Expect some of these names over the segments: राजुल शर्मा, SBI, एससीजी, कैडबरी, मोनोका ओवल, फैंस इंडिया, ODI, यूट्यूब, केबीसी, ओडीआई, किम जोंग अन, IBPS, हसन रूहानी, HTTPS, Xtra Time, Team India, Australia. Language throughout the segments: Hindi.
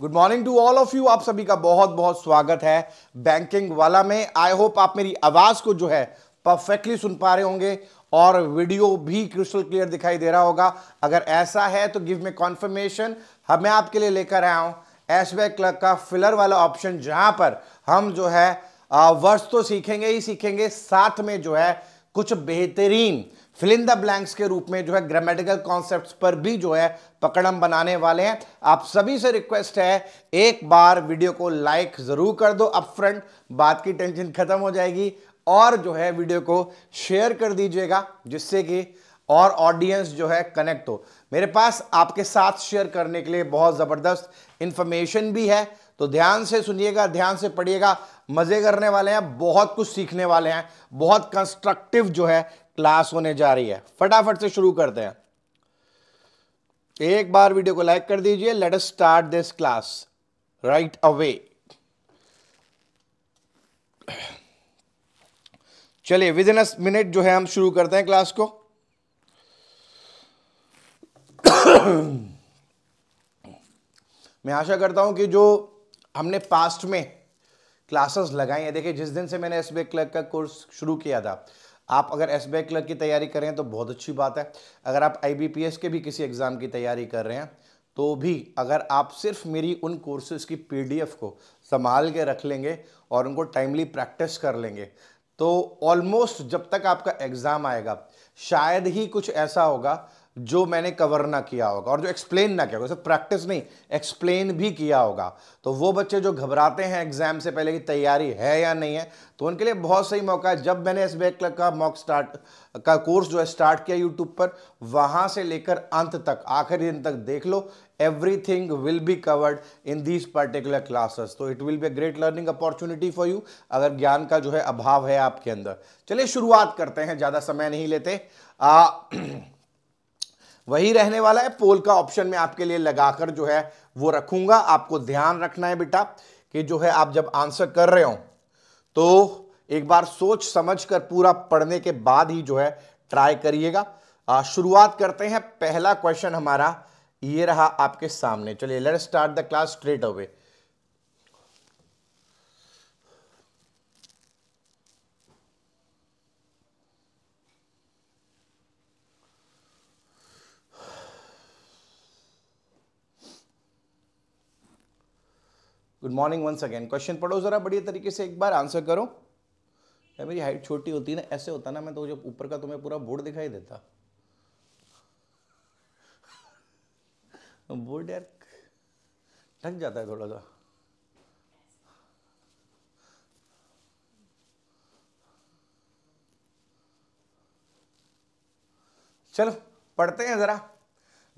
Good morning to all of you. आप सभी का बहुत बहुत स्वागत है बैंकिंग वाला में। आई होप आप मेरी आवाज़ को जो है परफेक्टली सुन पा रहे होंगे और वीडियो भी क्रिस्टल क्लियर दिखाई दे रहा होगा। अगर ऐसा है तो गिव मी कॉन्फर्मेशन। मैं आपके लिए लेकर आया हूँ एशबैक क्लर्क का फिलर वाला ऑप्शन, जहाँ पर हम जो है वर्ड्स तो सीखेंगे ही सीखेंगे, साथ में जो है कुछ बेहतरीन फिल इन द ब्लैंक्स के रूप में जो है ग्रामेटिकल कॉन्सेप्ट्स पर भी जो है पकड़म बनाने वाले हैं। आप सभी से रिक्वेस्ट है एक बार वीडियो को लाइक ज़रूर कर दो, अपफ्रंट बात की टेंशन खत्म हो जाएगी, और जो है वीडियो को शेयर कर दीजिएगा जिससे कि और ऑडियंस जो है कनेक्ट हो। मेरे पास आपके साथ शेयर करने के लिए बहुत ज़बरदस्त इन्फॉर्मेशन भी है, तो ध्यान से सुनिएगा, ध्यान से पढ़िएगा, मज़े करने वाले हैं, बहुत कुछ सीखने वाले हैं, बहुत कंस्ट्रक्टिव जो है क्लास होने जा रही है। फटाफट से शुरू करते हैं। एक बार वीडियो को लाइक कर दीजिए। Let us start this class right away. चलिए विद इन अ मिनट जो है हम शुरू करते हैं क्लास को। मैं आशा करता हूं कि जो हमने पास्ट में क्लासेस लगाई हैं, देखिए जिस दिन से मैंने एसबीआई क्लर्क का कोर्स शुरू किया था, आप अगर एसबीआई क्लर्क की तैयारी कर रहे हैं तो बहुत अच्छी बात है। अगर आप आईबीपीएस के भी किसी एग्ज़ाम की तैयारी कर रहे हैं तो भी अगर आप सिर्फ मेरी उन कोर्सेज़ की पीडीएफ को संभाल के रख लेंगे और उनको टाइमली प्रैक्टिस कर लेंगे तो ऑलमोस्ट जब तक आपका एग्ज़ाम आएगा शायद ही कुछ ऐसा होगा जो मैंने कवर ना किया होगा और जो एक्सप्लेन ना किया होगा। सिर्फ प्रैक्टिस नहीं, एक्सप्लेन भी किया होगा। तो वो बच्चे जो घबराते हैं एग्जाम से पहले की तैयारी है या नहीं है, तो उनके लिए बहुत सही मौका है। जब मैंने एसबीआई क्लर्क का मॉक स्टार्ट का कोर्स जो है स्टार्ट किया यूट्यूब पर, वहाँ से लेकर अंत तक आखिरी दिन तक देख लो, everything will be covered in these particular classes. तो it will be a great learning opportunity for you अगर ज्ञान का जो है अभाव है आपके अंदर। चलिए शुरुआत करते हैं, ज़्यादा समय नहीं लेते। वही रहने वाला है, पोल का ऑप्शन मैं आपके लिए लगाकर जो है वो रखूंगा। आपको ध्यान रखना है बेटा कि जो है आप जब आंसर कर रहे हो तो एक बार सोच समझ कर पूरा पढ़ने के बाद ही जो है ट्राई करिएगा। शुरुआत करते हैं। पहला क्वेश्चन हमारा ये रहा आपके सामने। चलिए let's start the class straight away. Good morning once again. Question पढ़ो जरा बढ़िया तरीके से, एक बार आंसर करो। यार मेरी हाइट छोटी होती ना, ऐसे होता ना मैं तो जब ऊपर का तुम्हें पूरा बोर्ड दिखाई देता। बोर्ड यार ढक जाता है थोड़ा सा। चलो पढ़ते हैं जरा।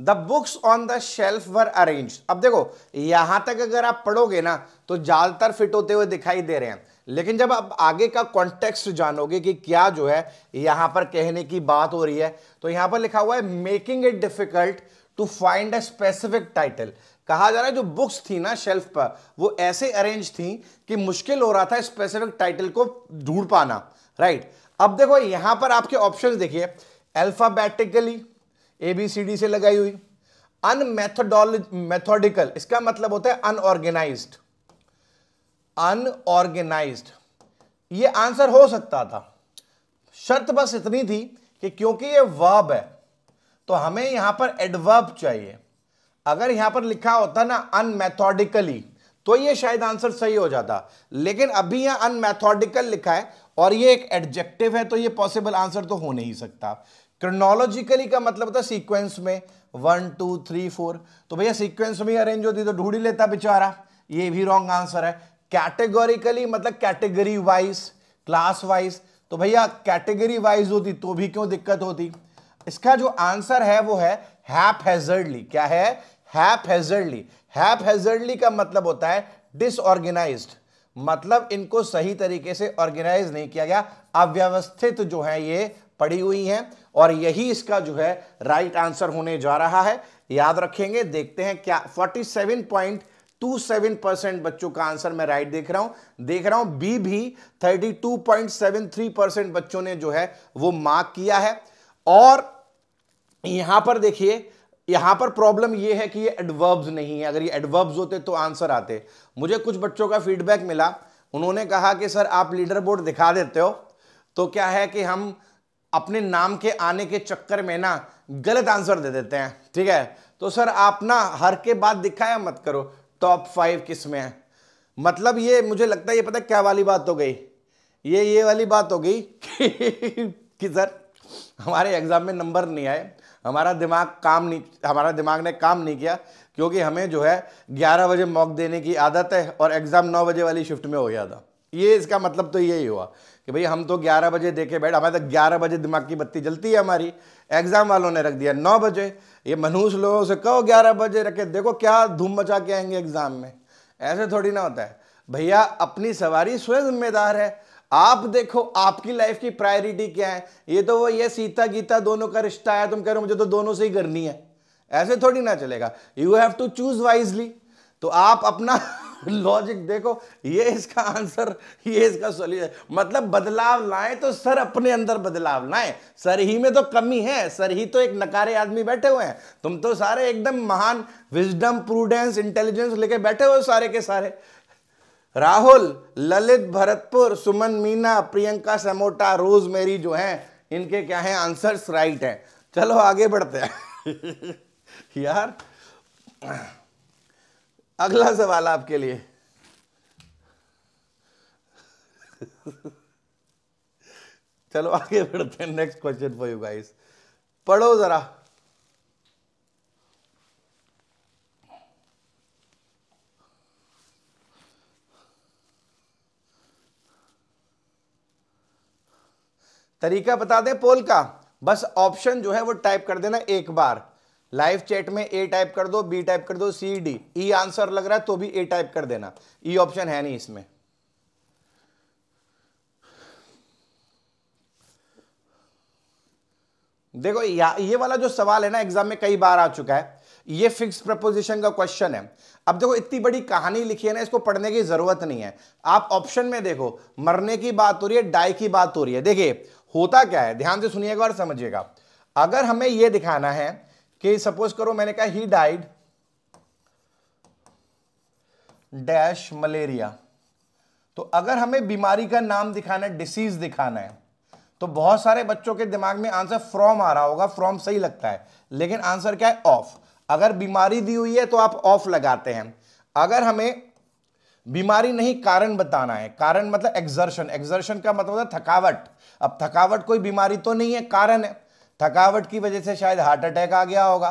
The books on the shelf were arranged. अब देखो यहां तक अगर आप पढ़ोगे ना तो ज्यादातर फिट होते हुए दिखाई दे रहे हैं, लेकिन जब आप आगे का कॉन्टेक्स्ट जानोगे कि क्या जो है यहां पर कहने की बात हो रही है, तो यहां पर लिखा हुआ है making it difficult to find a specific title. कहा जा रहा है जो बुक्स थी ना शेल्फ पर वो ऐसे अरेंज थी कि मुश्किल हो रहा था स्पेसिफिक टाइटल को ढूंढ पाना, राइट। अब देखो यहां पर आपके ऑप्शन देखिए, अल्फाबेटिकली ABCD से लगाई हुई, अनमेथोडिकल, इसका मतलब होता है अनऑर्गेनाइज्ड। अनऑर्गेनाइज्ड ये आंसर हो सकता था, शर्त बस इतनी थी कि क्योंकि ये वर्ब है तो हमें यहां पर एडवर्ब चाहिए। अगर यहां पर लिखा होता ना अनमेथोडिकली तो ये शायद आंसर सही हो जाता, लेकिन अभी यहां अनमेथोडिकल लिखा है और ये एक एडजेक्टिव है तो ये पॉसिबल आंसर तो हो नहीं सकता। क्रोनोलॉजिकली का मतलब था सीक्वेंस में 1 2 3 4, तो भैया सीक्वेंस में अरेंज होती तो ढूंढ ही लेता बेचारा, ये भी रॉन्ग आंसर है। कैटेगोरिकली मतलब कैटेगरी वाइज, क्लास वाइज, तो भैया कैटेगरी वाइज होती तो भी क्यों दिक्कत होती। इसका जो आंसर है वो है हैपहैज़र्डली। क्या है? हैपहैज़र्डली। हैपहैज़र्डली का मतलब होता है डिसऑर्गेनाइज्ड, मतलब इनको सही तरीके से ऑर्गेनाइज नहीं किया गया, अव्यवस्थित जो है ये पड़ी हुई हैं, और यही इसका जो है राइट आंसर होने जा रहा है। याद रखेंगे, देखते हैं क्या 47.27% बच्चों का आंसर मैं राइट देख रहा हूं। बी भी 32.73% बच्चों ने जो है वो मार्क किया है। और यहां पर देखिए यहां पर प्रॉब्लम यह है कि ये एडवर्ब्स नहीं है, अगर ये एडवर्ब्स होते तो आंसर आते। मुझे कुछ बच्चों का फीडबैक मिला, उन्होंने कहा कि सर आप लीडर बोर्ड दिखा देते हो तो क्या है कि हम अपने नाम के आने के चक्कर में ना गलत आंसर दे देते हैं। ठीक है, तो सर आप ना हर के बाद दिखाया मत करो टॉप 5 किस में है। मतलब ये मुझे लगता है ये पता क्या वाली बात हो गई, ये वाली बात हो गई कि सर हमारे एग्जाम में नंबर नहीं आए, हमारा दिमाग ने काम नहीं किया क्योंकि हमें जो है 11 बजे मॉक देने की आदत है और एग्ज़ाम 9 बजे वाली शिफ्ट में हो गया था। ये इसका मतलब तो यही हुआ कि भाई हम तो 11 बजे देखे बैठ, हमारे तो 11 बजे दिमाग की बत्ती जलती है हमारी, एग्ज़ाम वालों ने रख दिया 9 बजे। ये मनहूस लोगों से कहो 11 बजे रखे, देखो क्या धूम मचा के आएंगे एग्ज़ाम में। ऐसे थोड़ी ना होता है भैया, अपनी सवारी स्वयं जिम्मेदार है। आप देखो आपकी लाइफ की प्रायोरिटी क्या है। ये तो वो ये सीता गीता दोनों का रिश्ता है, तुम कह रहे हो मुझे तो दोनों से ही करनी है, ऐसे थोड़ी ना चलेगा। You have to choose wisely. तो आप अपना लॉजिक देखो, ये इसका आंसर, ये इसका सॉल्यूशन। मतलब बदलाव लाए तो सर अपने अंदर बदलाव लाए, सर ही में तो कमी है, सर ही तो एक नकारे आदमी बैठे हुए हैं। तुम तो सारे एकदम महान विजडम प्रूडेंस इंटेलिजेंस लेके बैठे हुए सारे के सारे। राहुल, ललित भरतपुर, सुमन मीना, प्रियंका समोटा, रोज मेरी जो हैं, इनके क्या हैं आंसर्स राइट हैं। चलो आगे बढ़ते हैं। यार अगला सवाल आपके लिए। चलो आगे बढ़ते हैं, next question for you guys. पढ़ो जरा, तरीका बता दें पोल का, बस ऑप्शन जो है वो टाइप कर देना एक बार लाइव चैट में। ए टाइप कर दो, बी टाइप कर दो, सी डी, ई आंसर लग रहा है तो भी ए टाइप कर देना, ई ऑप्शन है नहीं इसमें। देखो ये वाला जो सवाल है ना एग्जाम में कई बार आ चुका है, ये फिक्स प्रपोजिशन का क्वेश्चन है। अब देखो इतनी बड़ी कहानी लिखी है ना, इसको पढ़ने की जरूरत नहीं है। आप ऑप्शन में देखो, मरने की बात हो रही है, डाई की बात हो रही है। देखिए होता क्या है, ध्यान से सुनिएगा और समझिएगा। अगर हमें यह दिखाना है कि सपोज करो मैंने कहा ही डाइड डैश मलेरिया, तो अगर हमें बीमारी का नाम दिखाना है, डिसीज दिखाना है, तो बहुत सारे बच्चों के दिमाग में आंसर फ्रॉम आ रहा होगा। फ्रॉम सही लगता है, लेकिन आंसर क्या है ऑफ। अगर बीमारी दी हुई है तो आप ऑफ लगाते हैं। अगर हमें बीमारी नहीं कारण बताना है, कारण मतलब एक्सर्शन, एक्सर्शन का मतलब है थकावट। अब थकावट कोई बीमारी तो नहीं है, कारण है। थकावट की वजह से शायद हार्ट अटैक आ गया होगा,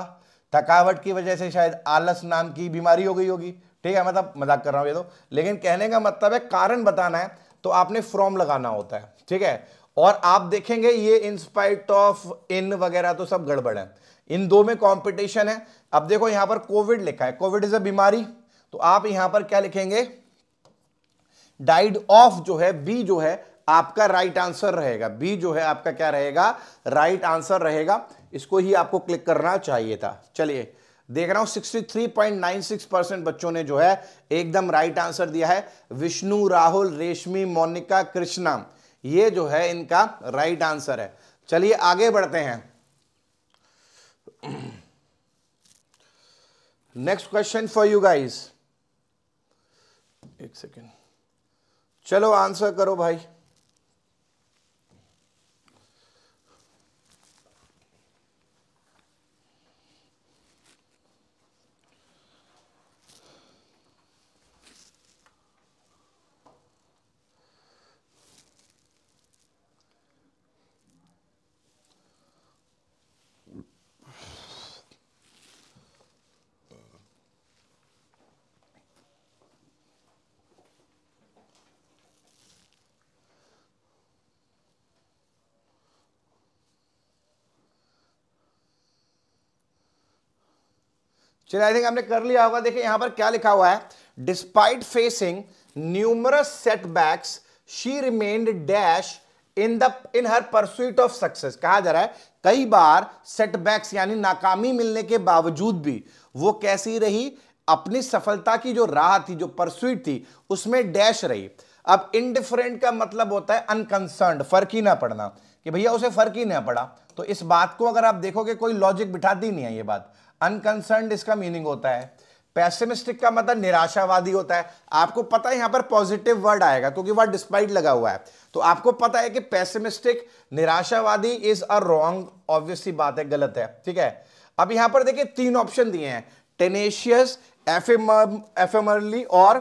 थकावट की वजह से शायद आलस नाम की बीमारी हो गई होगी। ठीक है, मतलब मजाक कर रहा हूं ये तो, लेकिन कहने का मतलब है कारण बताना है तो आपने फ्रॉम लगाना होता है। ठीक है, और आप देखेंगे ये इंस्पाइट ऑफ, इन वगैरह तो सब गड़बड़ है, इन दो में कंपटीशन है। अब देखो यहां पर कोविड लिखा है, कोविड इज अ बीमारी, तो आप यहां पर क्या लिखेंगे, डाइड ऑफ जो है बी जो है आपका राइट आंसर रहेगा। बी जो है आपका क्या रहेगा, राइट आंसर रहेगा। इसको ही आपको क्लिक करना चाहिए था। चलिए देख रहा हूं 63.96% बच्चों ने जो है एकदम राइट आंसर दिया है। विष्णु, राहुल, रेशमी, मोनिका, कृष्णा, ये जो है इनका राइट आंसर है। चलिए आगे बढ़ते हैं, next question for you guys. एक सेकेंड, चलो आंसर करो भाई। चलिए आई थिंक आपने कर लिया होगा। देखिए यहां पर क्या लिखा हुआ है, despite facing numerous setbacks she remained dash in her pursuit of success. कहा जा रहा है कई बार सेटबैक्स यानी नाकामी मिलने के बावजूद भी वो कैसी रही, अपनी सफलता की जो राह थी, जो परस्यूट थी, उसमें डैश रही। अब इनडिफरेंट का मतलब होता है अनकंसर्न्ड, फर्क ही ना पड़ना, कि भैया उसे फर्क ही ना पड़ा। तो इस बात को अगर आप देखोगे कोई लॉजिक बिठाती नहीं है ये बात। अनकंसर्न्ड इसका मीनिंग होता है। पैसिमिस्टिक का मतलब निराशावादी होता है। आपको पता है यहाँ पर पॉजिटिव वर्ड आएगा क्योंकि वहां डिस्पाइट लगा हुआ है, तो आपको पता है कि पैसिमिस्टिक निराशावादी इज अ रॉन्ग, ऑब्वियसली बात है, गलत है। ठीक है, अब यहां पर देखिए तीन ऑप्शन दिए हैं, टेनेशियस, एफेमरली और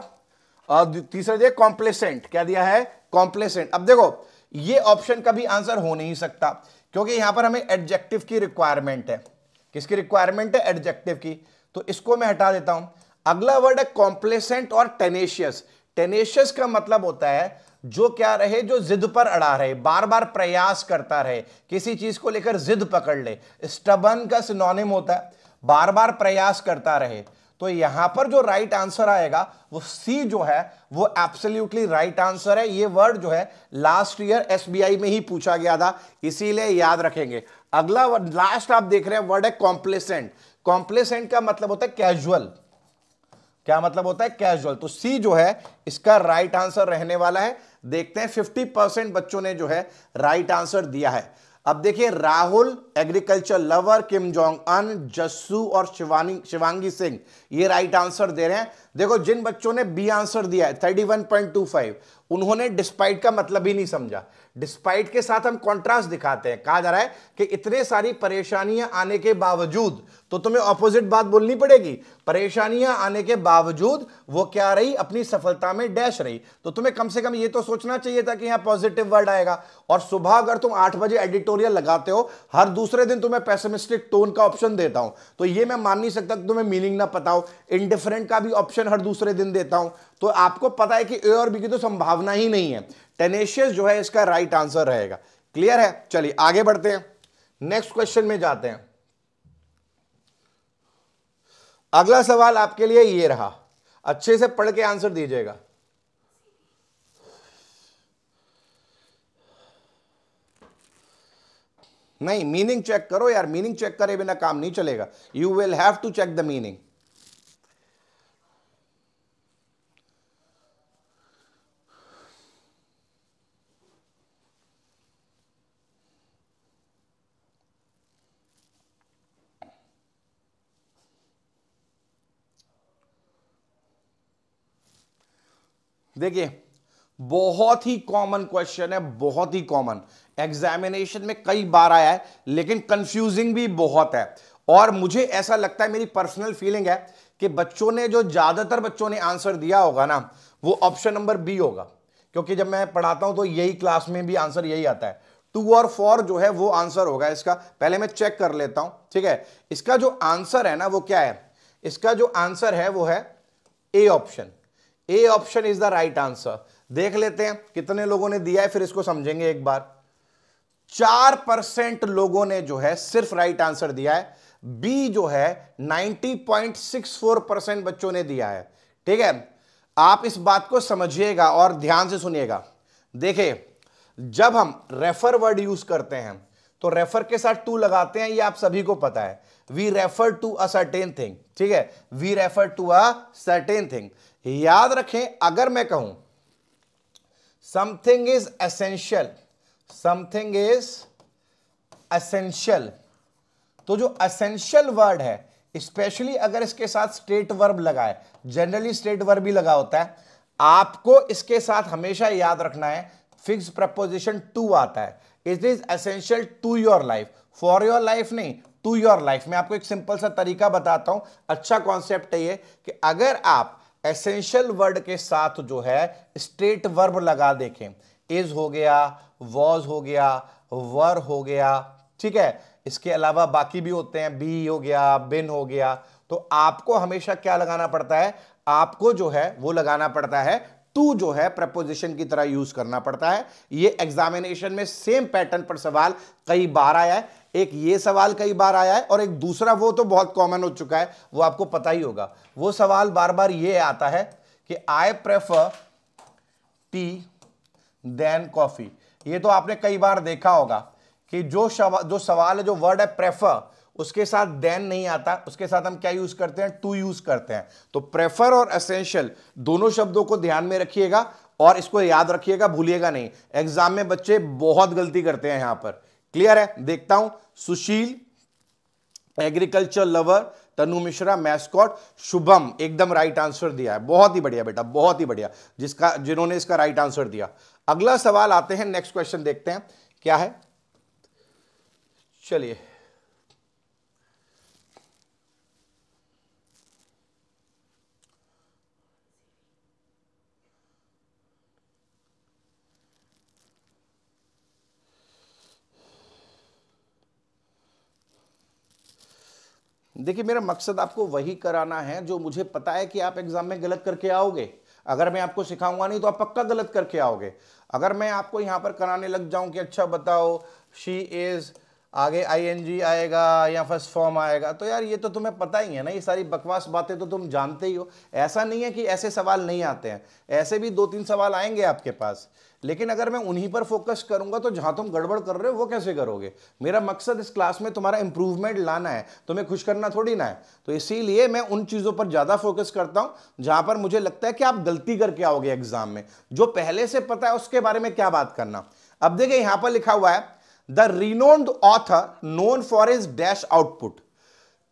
तीसरा दिया कॉम्प्लेसेंट। क्या दिया है? कॉम्प्लेसेंट। अब देखो ये ऑप्शन कभी आंसर हो नहीं सकता क्योंकि यहां पर हमें एडजेक्टिव की रिक्वायरमेंट है। किसकी रिक्वायरमेंट है? एडजेक्टिव की। तो इसको मैं हटा देता हूं। अगला वर्ड है कॉम्प्लेसेंट और टेनेशियस। टेनेशियस का मतलब होता है जो क्या रहे, जो जिद पर अड़ा रहे, बार बार प्रयास करता रहे, किसी चीज को लेकर जिद पकड़ ले। स्टबर्न का सिनोनिम होता है बार बार प्रयास करता रहे। तो यहां पर जो राइट आंसर आएगा वो सी जो है वो एब्सोल्युटली राइट आंसर है। ये वर्ड जो है लास्ट ईयर एसबीआई में ही पूछा गया था, इसीलिए याद रखेंगे। अगला वर्ड लास्ट आप देख रहे हैं वर्ड है कॉम्प्लेसेंट। कॉम्प्लेसेंट का मतलब होता है कैजुअल। क्या मतलब होता है? कैजुअल। तो सी जो है इसका राइट आंसर रहने वाला है। देखते हैं 50% बच्चों ने जो है राइट आंसर दिया है। अब देखिए Rahul, agriculture lover, किम जोंग अन, Jassu और शिवांगी सिंह ये राइट आंसर दे रहे हैं। देखो जिन बच्चों ने बी आंसर दिया है 31.25 उन्होंने डिस्पाइट का मतलब ही नहीं समझा। डिस्पाइट के साथ हम कॉन्ट्रास्ट दिखाते हैं। कहा जा रहा है कि इतने सारी परेशानियां आने के बावजूद, तो तुम्हें ऑपोजिट बात बोलनी पड़ेगी, परेशानियां आने के बावजूद वो क्या रही? अपनी सफलता में डैश रही। तो तुम्हें कम से कम ये तो सोचना चाहिए था कि यहाँ पॉजिटिव वर्ड आएगा। और सुबह अगर तुम 8 बजे एडिटोरियल लगाते हो, हर दूसरे दिन तुम्हें पेसिमिस्टिक टोन का ऑप्शन देता हूं, तो ये मैं मान नहीं सकता कि तुम्हें मीनिंग ना पता हो। इनडिफरेंट का भी ऑप्शन हर दूसरे दिन देता हूं, तो आपको पता है कि ए और बी की तो संभावना ही नहीं है। टेनेशियस जो है इसका राइट आंसर रहेगा। क्लियर है? चलिए आगे बढ़ते हैं, नेक्स्ट क्वेश्चन में जाते हैं। अगला सवाल आपके लिए ये रहा, अच्छे से पढ़ के आंसर दीजिएगा। नहीं, मीनिंग चेक करो यार, मीनिंग चेक करे बिना काम नहीं चलेगा। You will have to check the meaning. देखिए बहुत ही कॉमन क्वेश्चन है, बहुत ही कॉमन, एग्जामिनेशन में कई बार आया है, लेकिन कंफ्यूजिंग भी बहुत है। और मुझे ऐसा लगता है, मेरी पर्सनल फीलिंग है कि बच्चों ने जो ज्यादातर बच्चों ने आंसर दिया होगा ना वो ऑप्शन नंबर बी होगा, क्योंकि जब मैं पढ़ाता हूं तो यही क्लास में भी आंसर यही आता है। 2 और 4 जो है वो आंसर होगा इसका। पहले मैं चेक कर लेता हूं। ठीक है, इसका जो आंसर है ना वो क्या है? इसका जो आंसर है वो है A option. A option is the right answer. देख लेते हैं कितने लोगों ने दिया है, फिर इसको समझेंगे एक बार। 4% लोगों ने जो है सिर्फ राइट आंसर दिया है। बी जो है 90.64% बच्चों ने दिया है। ठीक है, आप इस बात को समझिएगा और ध्यान से सुनिएगा। देखिए जब हम रेफर वर्ड यूज करते हैं तो रेफर के साथ टू लगाते हैं, ये आप सभी को पता है। We refer to a certain thing. ठीक है, we refer to a certain thing. याद रखें, अगर मैं कहूं something is essential, something is essential, तो जो एसेंशियल वर्ड है, स्पेशली अगर इसके साथ स्टेट वर्ब लगा है, जनरली स्टेट वर्ब भी लगा होता है, आपको इसके साथ हमेशा याद रखना है फिक्स प्रपोजिशन टू आता है। It is essential to your life, for your life नहीं, टू योर लाइफ। मैं आपको एक सिंपल सा तरीका बताता हूं, अच्छा कॉन्सेप्ट है ये, कि अगर आप एसेंशियल वर्ड के साथ जो है स्टेट वर्ब लगा देखें, इज हो गया, वॉज हो गया, वर हो गया, ठीक है, इसके अलावा बाकी भी होते हैं, बी हो गया, बिन हो गया, तो आपको हमेशा क्या लगाना पड़ता है? आपको जो है वो लगाना पड़ता है टू, जो है प्रपोजिशन की तरह यूज करना पड़ता है। ये एग्जामिनेशन में सेम पैटर्न पर सवाल कई बार आया है। एक ये सवाल कई बार आया है और एक दूसरा वो तो बहुत कॉमन हो चुका है, वो आपको पता ही होगा। वो सवाल बार बार ये आता है कि I prefer tea then coffee. ये तो आपने कई बार देखा होगा कि जो सवाल है, जो वर्ड है प्रेफर, उसके साथ देन नहीं आता, उसके साथ हम क्या यूज करते हैं? टू यूज करते हैं। तो प्रेफर और एसेंशियल दोनों शब्दों को ध्यान में रखिएगा और इसको याद रखिएगा, भूलिएगा नहीं। एग्जाम में बच्चे बहुत गलती करते हैं यहां पर। क्लियर है। देखता हूं, Sushil, agriculture lover, Tanu Mishra, mascot, Shubham, एकदम राइट आंसर दिया है। बहुत ही बढ़िया बेटा, बहुत ही बढ़िया जिन्होंने इसका राइट आंसर दिया। अगला सवाल आते हैं, नेक्स्ट क्वेश्चन देखते हैं क्या है। चलिए, देखिए मेरा मकसद आपको वही कराना है जो मुझे पता है कि आप एग्जाम में गलत करके आओगे। अगर मैं आपको सिखाऊंगा नहीं तो आप पक्का गलत करके आओगे। अगर मैं आपको यहाँ पर कराने लग जाऊं कि अच्छा बताओ शी इज, आगे ing आएगा या फर्स्ट फॉर्म आएगा, तो यार ये तो तुम्हें पता ही है ना, ये सारी बकवास बातें तो तुम जानते ही हो। ऐसा नहीं है कि ऐसे सवाल नहीं आते हैं, ऐसे भी दो तीन सवाल आएंगे आपके पास, लेकिन अगर मैं उन्हीं पर फोकस करूंगा तो जहां तुम गड़बड़ कर रहे हो वो कैसे करोगे। मेरा मकसद इस क्लास में तुम्हारा इंप्रूवमेंट लाना है, तुम्हें खुश करना थोड़ी ना है। तो इसीलिए मैं उन चीज़ों पर ज़्यादा फोकस करता हूं जहां पर मुझे लगता है कि आप गलती करके आओगे एग्जाम में। जो पहले से पता है उसके बारे में क्या बात करना। अब देखिए यहाँ पर लिखा हुआ है the renowned author known for his dash output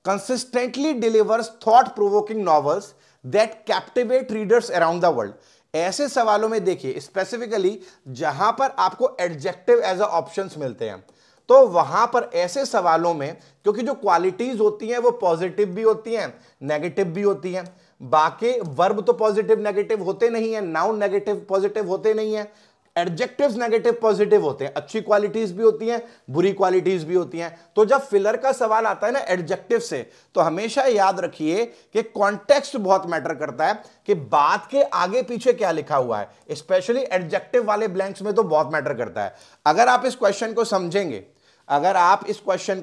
consistently delivers thought provoking novels that captivate readers around the world. ऐसे सवालों में देखिए स्पेसिफिकली जहां पर आपको एडजेक्टिव एज अ ऑप्शंस मिलते हैं, तो वहां पर ऐसे सवालों में, क्योंकि जो क्वालिटीज होती हैं वो पॉजिटिव भी होती हैं नेगेटिव भी होती हैं। बाकी वर्ब तो पॉजिटिव नेगेटिव होते नहीं है, नाउन नेगेटिव पॉजिटिव होते नहीं है, एडजेक्टिव्स नेगेटिव पॉजिटिव होते हैं। अच्छी क्वालिटीज भी होती हैं, बुरी क्वालिटीज भी होती हैं। तो जब फिलर का सवाल आता है ना एडजेक्टिव से, तो हमेशा याद रखिए कि कॉन्टेक्स्ट बहुत मैटर करता है कि बात के आगे पीछे क्या लिखा हुआ है। स्पेशली एडजेक्टिव वाले ब्लैंक्स में तो बहुत मैटर करता है। अगर आप इस क्वेश्चन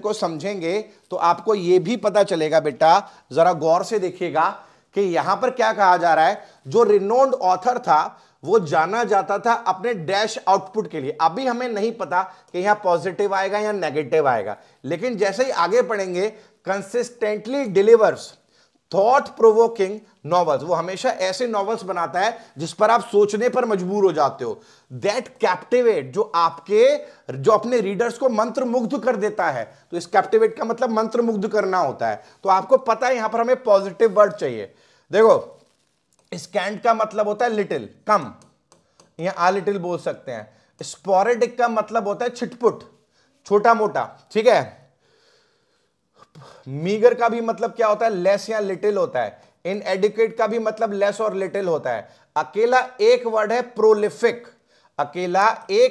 को समझेंगे, तो आपको यह भी पता चलेगा बेटा, जरा गौर से देखिएगा कि यहां पर क्या कहा जा रहा है। जो रिनोन्ड ऑथर था वो जाना जाता था अपने डैश आउटपुट के लिए। अभी हमें नहीं पता कि यहाँ पॉजिटिव आएगा या नेगेटिव आएगा, लेकिन जैसे ही आगे पढ़ेंगे consistently delivers thought provoking novels, वो हमेशा ऐसे नॉवेल्स बनाता है जिस पर आप सोचने पर मजबूर हो जाते हो। दैट कैप्टिवेट, जो अपने रीडर्स को मंत्रमुग्ध कर देता है। तो इस कैप्टिवेट का मतलब मंत्रमुग्ध करना होता है। तो आपको पता है यहां पर हमें पॉजिटिव वर्ड चाहिए। देखो स्कैंड का मतलब होता है लिटिल, कम, या आ लिटिल बोल सकते हैं। स्पोरेडिक का मतलब होता है छिटपुट, छोटा मोटा, ठीक है। मीगर का भी मतलब क्या होता है, लेस या लिटिल होता है। इनएडिक्वेट का भी मतलब लेस और लिटिल होता है। अकेला एक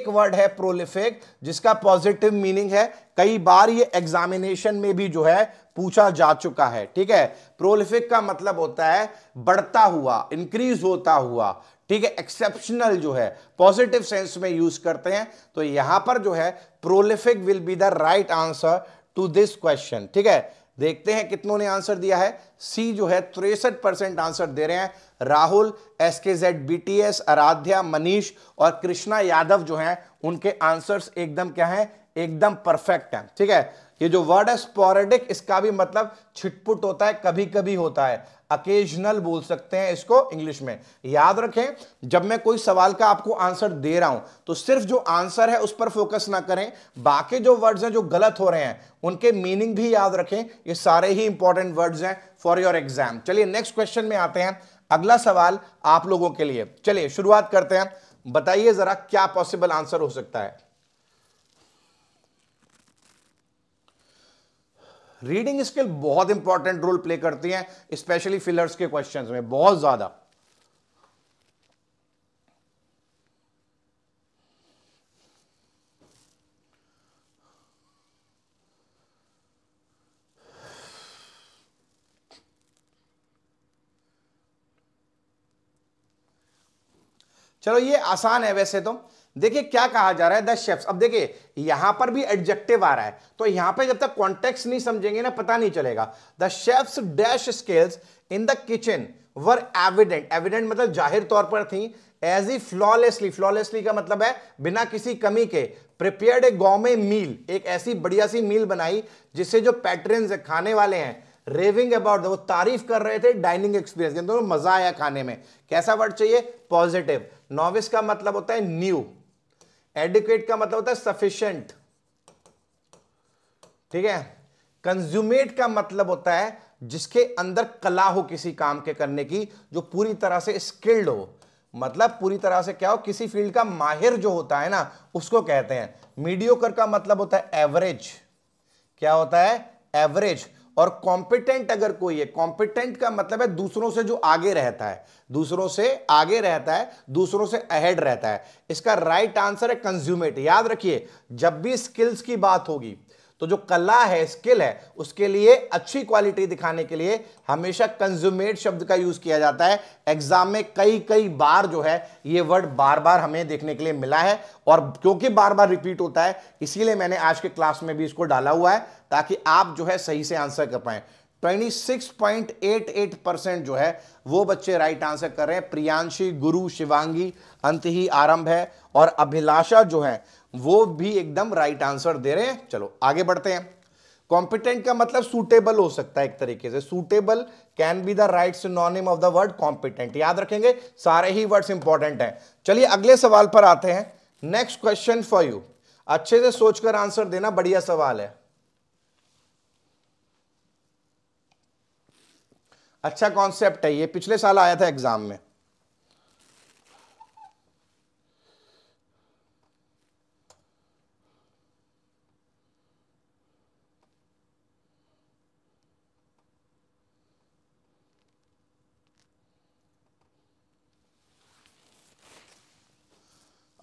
वर्ड है प्रोलिफिक, जिसका पॉजिटिव मीनिंग है। कई बार ये एग्जामिनेशन में भी जो है पूछा जा चुका है, ठीक है। प्रोलिफिक का मतलब होता है बढ़ता हुआ, इंक्रीज होता हुआ, ठीक है। एक्सेप्शनल जो है पॉजिटिव सेंस में यूज करते हैं। तो यहां पर जो है prolific will be the right answer to this question, ठीक है। देखते हैं कितनों ने आंसर दिया है। सी जो है 63% आंसर दे रहे हैं। राहुल, SKZ BTS, आराध्या, मनीष और कृष्णा यादव जो हैं उनके आंसर्स एकदम क्या हैं, एकदम परफेक्ट हैं, ठीक है। ये जो वर्ड है स्पोरेडिक, इसका भी मतलब छिटपुट होता है, कभी कभी होता है, अकेजनल बोल सकते हैं इसको इंग्लिश में। याद रखें जब मैं कोई सवाल का आपको आंसर दे रहा हूं तो सिर्फ जो आंसर है उस पर फोकस ना करें, बाकी जो वर्ड्स हैं जो गलत हो रहे हैं उनके मीनिंग भी याद रखें। ये सारे ही इंपॉर्टेंट वर्ड्स हैं फॉर योर एग्जाम। चलिए नेक्स्ट क्वेश्चन में आते हैं, अगला सवाल आप लोगों के लिए। चलिए शुरुआत करते हैं, बताइए जरा क्या पॉसिबल आंसर हो सकता है। रीडिंग स्किल बहुत इंपॉर्टेंट रोल प्ले करती है स्पेशली फिलर्स के क्वेश्चंस में, बहुत ज्यादा। चलो ये आसान है वैसे तो। देखिए क्या कहा जा रहा है, द शेफ्स। अब देखिए यहां पर भी एडजेक्टिव आ रहा है, तो यहां पे जब तक कॉन्टेक्स्ट नहीं समझेंगे ना पता नहीं चलेगा। The chefs dash skills in the kitchen were evident, evident मतलब जाहिर तौर पर थी। एज ही फ्लॉलेसली, फ्लॉलेसली का मतलब है बिना किसी कमी के, प्रिपेयर्ड ए गॉमे मील, एक ऐसी बढ़िया सी मील बनाई जिससे जो पैटर्न्स खाने वाले हैं रेविंग अबाउट, वो तारीफ कर रहे थे डाइनिंग एक्सपीरियंस के अंदर, मजा आया खाने में। कैसा वर्ड चाहिए, पॉजिटिव। नॉविस का मतलब होता है न्यू। एडिक्वेट का मतलब होता है सफिशिएंट, ठीक है। कंज्यूमेट का मतलब होता है जिसके अंदर कला हो किसी काम के करने की, जो पूरी तरह से स्किल्ड हो, मतलब पूरी तरह से क्या हो, किसी फील्ड का माहिर जो होता है ना उसको कहते हैं। मीडियोकर का मतलब होता है एवरेज, क्या होता है एवरेज। और कॉम्पिटेंट अगर कोई है, कॉम्पिटेंट का मतलब है दूसरों से जो आगे रहता है, दूसरों से आगे रहता है, दूसरों से अहेड रहता है। इसका राइट आंसर है कंज्यूमेट। याद रखिए जब भी स्किल्स की बात होगी तो जो कला है, स्किल है, उसके लिए अच्छी क्वालिटी दिखाने के लिए हमेशा कंज्यूमेट शब्द का यूज किया जाता है। एग्जाम में कई कई बार जो है ये वर्ड बार बार हमें देखने के लिए मिला है, और क्योंकि बार बार रिपीट होता है इसीलिए मैंने आज के क्लास में भी इसको डाला हुआ है ताकि आप जो है सही से आंसर कर पाए। 26.88% जो है वो बच्चे राइट आंसर कर रहे हैं। प्रियांशी, गुरु, शिवांगी, अंत ही आरंभ है और अभिलाषा जो है वो भी एकदम राइट आंसर दे रहे हैं। चलो आगे बढ़ते हैं। कॉम्पिटेंट का मतलब सूटेबल हो सकता है, एक तरीके से suitable can be the right synonym of the word competent. याद रखेंगे सारे ही वर्ड्स इंपॉर्टेंट हैं। चलिए अगले सवाल पर आते हैं। नेक्स्ट क्वेश्चन फॉर यू, अच्छे से सोचकर आंसर देना, बढ़िया सवाल है, अच्छा कॉन्सेप्ट है, ये पिछले साल आया था एग्जाम में।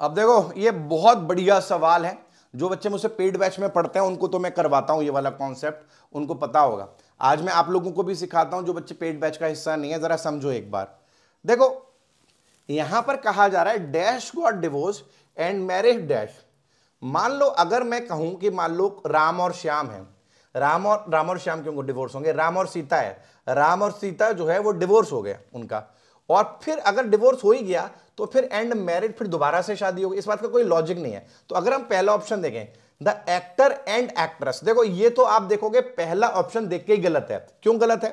अब देखो ये बहुत बढ़िया सवाल है, जो बच्चे मुझसे पेड बैच में पढ़ते हैं उनको तो मैं करवाता हूँ ये वाला कॉन्सेप्ट, उनको पता होगा। आज मैं आप लोगों को भी सिखाता हूँ जो बच्चे पेड बैच का हिस्सा नहीं है। जरा समझो एक बार, देखो यहाँ पर कहा जा रहा है dash got divorce and marriage dash. मान लो अगर मैं कहूँ कि मान लो राम और श्याम है, राम और श्याम क्यों डिवोर्स होंगे, राम और सीता है, राम और सीता जो है वो डिवोर्स हो गया उनका, और फिर अगर डिवोर्स हो ही गया तो फिर एंड मैरिड, फिर दोबारा से शादी होगी, इस बात का कोई लॉजिक नहीं है। तो अगर हम पहला ऑप्शन देखें द एक्टर एंड एक्ट्रेस, देखो ये तो आप देखोगे पहला ऑप्शन देख के ही गलत है। क्यों गलत है?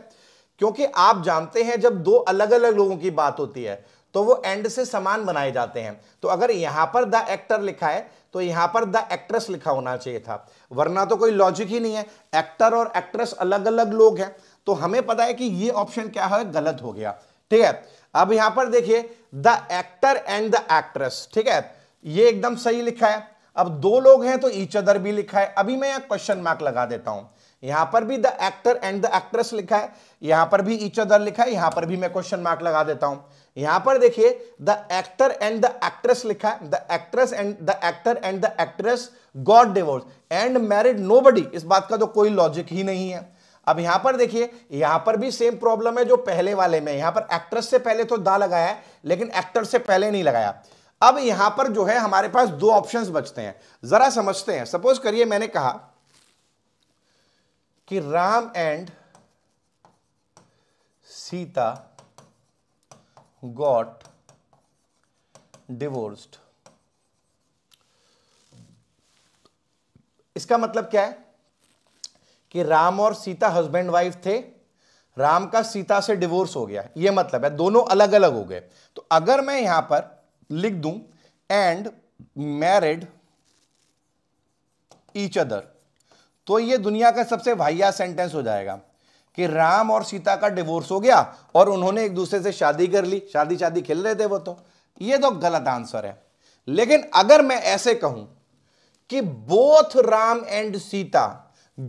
क्योंकि आप जानते हैं जब दो अलग अलग लोगों की बात होती है तो वो एंड से समान बनाए जाते हैं। तो अगर यहां पर द एक्टर लिखा है तो यहां पर द एक्ट्रेस लिखा होना चाहिए था, वरना तो कोई लॉजिक ही नहीं है। एक्टर और एक्ट्रेस अलग अलग लोग हैं, तो हमें पता है कि ये ऑप्शन क्या है, गलत हो गया। ठीक है, अब यहां पर देखिए the actor and the actress, ठीक है ये एकदम सही लिखा है। अब दो लोग हैं तो ईच अदर भी लिखा है, अभी मैं यहां क्वेश्चन मार्क लगा देता हूं। यहां पर भी the actor and the actress लिखा है, यहां पर भी ईच अदर लिखा है, यहां पर भी मैं क्वेश्चन मार्क लगा देता हूं। यहां पर देखिए the actor and the actress लिखा है, the actress and the actor and the actress got divorce and married nobody, इस बात का तो कोई लॉजिक ही नहीं है। अब यहां पर देखिए यहां पर भी सेम प्रॉब्लम है जो पहले वाले में, यहां पर एक्ट्रेस से पहले तो दा लगाया है लेकिन एक्टर से पहले नहीं लगाया। अब यहां पर जो है हमारे पास दो ऑप्शंस बचते हैं, जरा समझते हैं। सपोज करिए मैंने कहा कि Ram and Sita got divorced, इसका मतलब क्या है कि राम और सीता हस्बैंड वाइफ थे, राम का सीता से डिवोर्स हो गया, ये मतलब है दोनों अलग अलग हो गए। तो अगर मैं यहां पर लिख दूं एंड मैरिड ईच अदर, तो ये दुनिया का सबसे वाहिया सेंटेंस हो जाएगा कि राम और सीता का डिवोर्स हो गया और उन्होंने एक दूसरे से शादी कर ली, शादी खेल रहे थे वो, तो ये तो गलत आंसर है। लेकिन अगर मैं ऐसे कहूं कि both Ram and Sita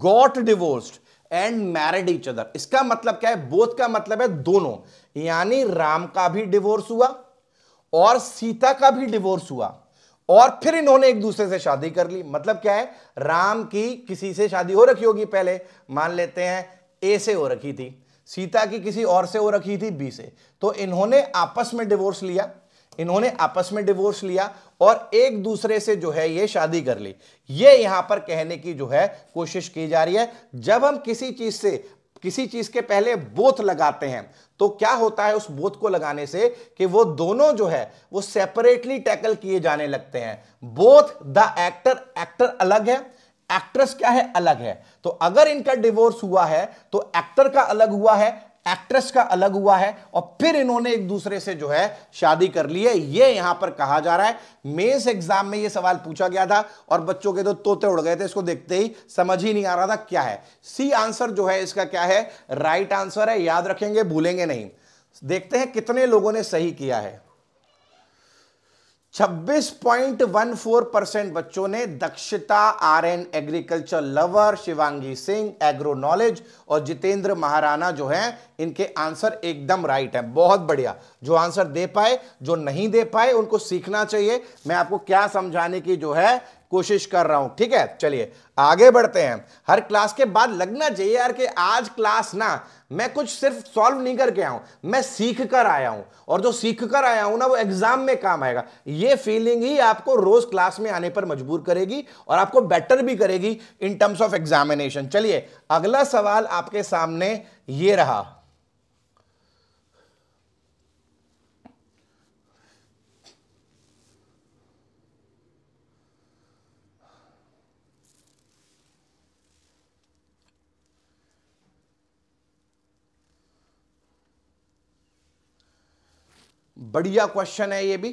got divorced and married each other, इसका मतलब क्या है, बोथ का मतलब है दोनों, यानी राम का भी डिवोर्स हुआ और सीता का भी डिवोर्स हुआ और फिर इन्होंने एक दूसरे से शादी कर ली। मतलब क्या है, राम की किसी से शादी हो रखी होगी पहले, मान लेते हैं ए से हो रखी थी, सीता की किसी और से हो रखी थी बी से, तो इन्होंने आपस में डिवोर्स लिया, इन्होंने आपस में डिवोर्स लिया और एक दूसरे से जो है ये शादी कर ली। ये यहां पर कहने की जो है कोशिश की जा रही है, जब हम किसी चीज के पहले बोथ लगाते हैं तो क्या होता है, उस बोथ को लगाने से कि वो दोनों जो है वो सेपरेटली टैकल किए जाने लगते हैं। बोथ द एक्टर, एक्टर अलग है, एक्ट्रेस क्या है, अलग है, तो अगर इनका डिवोर्स हुआ है तो एक्टर का अलग हुआ है, एक्ट्रेस का अलग हुआ है और फिर इन्होंने एक दूसरे से जो है शादी कर ली है, ये यहां पर कहा जा रहा है। मेंस एग्जाम में ये सवाल पूछा गया था और बच्चों के तो तोते उड़ गए थे, इसको देखते ही समझ ही नहीं आ रहा था क्या है। सी आंसर जो है इसका क्या है, राइट आंसर है, याद रखेंगे भूलेंगे नहीं। देखते हैं कितने लोगों ने सही किया है। 26.14% बच्चों ने Dakshata Aryan agriculture lover, Shivangi Singh agro knowledge और जितेंद्र महाराणा जो हैं, इनके आंसर एकदम राइट है। बहुत बढ़िया, जो आंसर दे पाए, जो नहीं दे पाए उनको सीखना चाहिए। मैं आपको क्या समझाने की जो है कोशिश कर रहा हूं, ठीक है। चलिए आगे बढ़ते हैं। हर क्लास के बाद लगना चाहिए यार कि आज क्लास ना मैं कुछ सिर्फ सॉल्व नहीं करके आया हूं, मैं सीख कर आया हूं, और जो सीख कर आया हूं ना वो एग्जाम में काम आएगा। ये फीलिंग ही आपको रोज क्लास में आने पर मजबूर करेगी और आपको बेटर भी करेगी इन टर्म्स ऑफ एग्जामिनेशन। चलिए अगला सवाल आपके सामने ये रहा। बढ़िया क्वेश्चन है ये भी,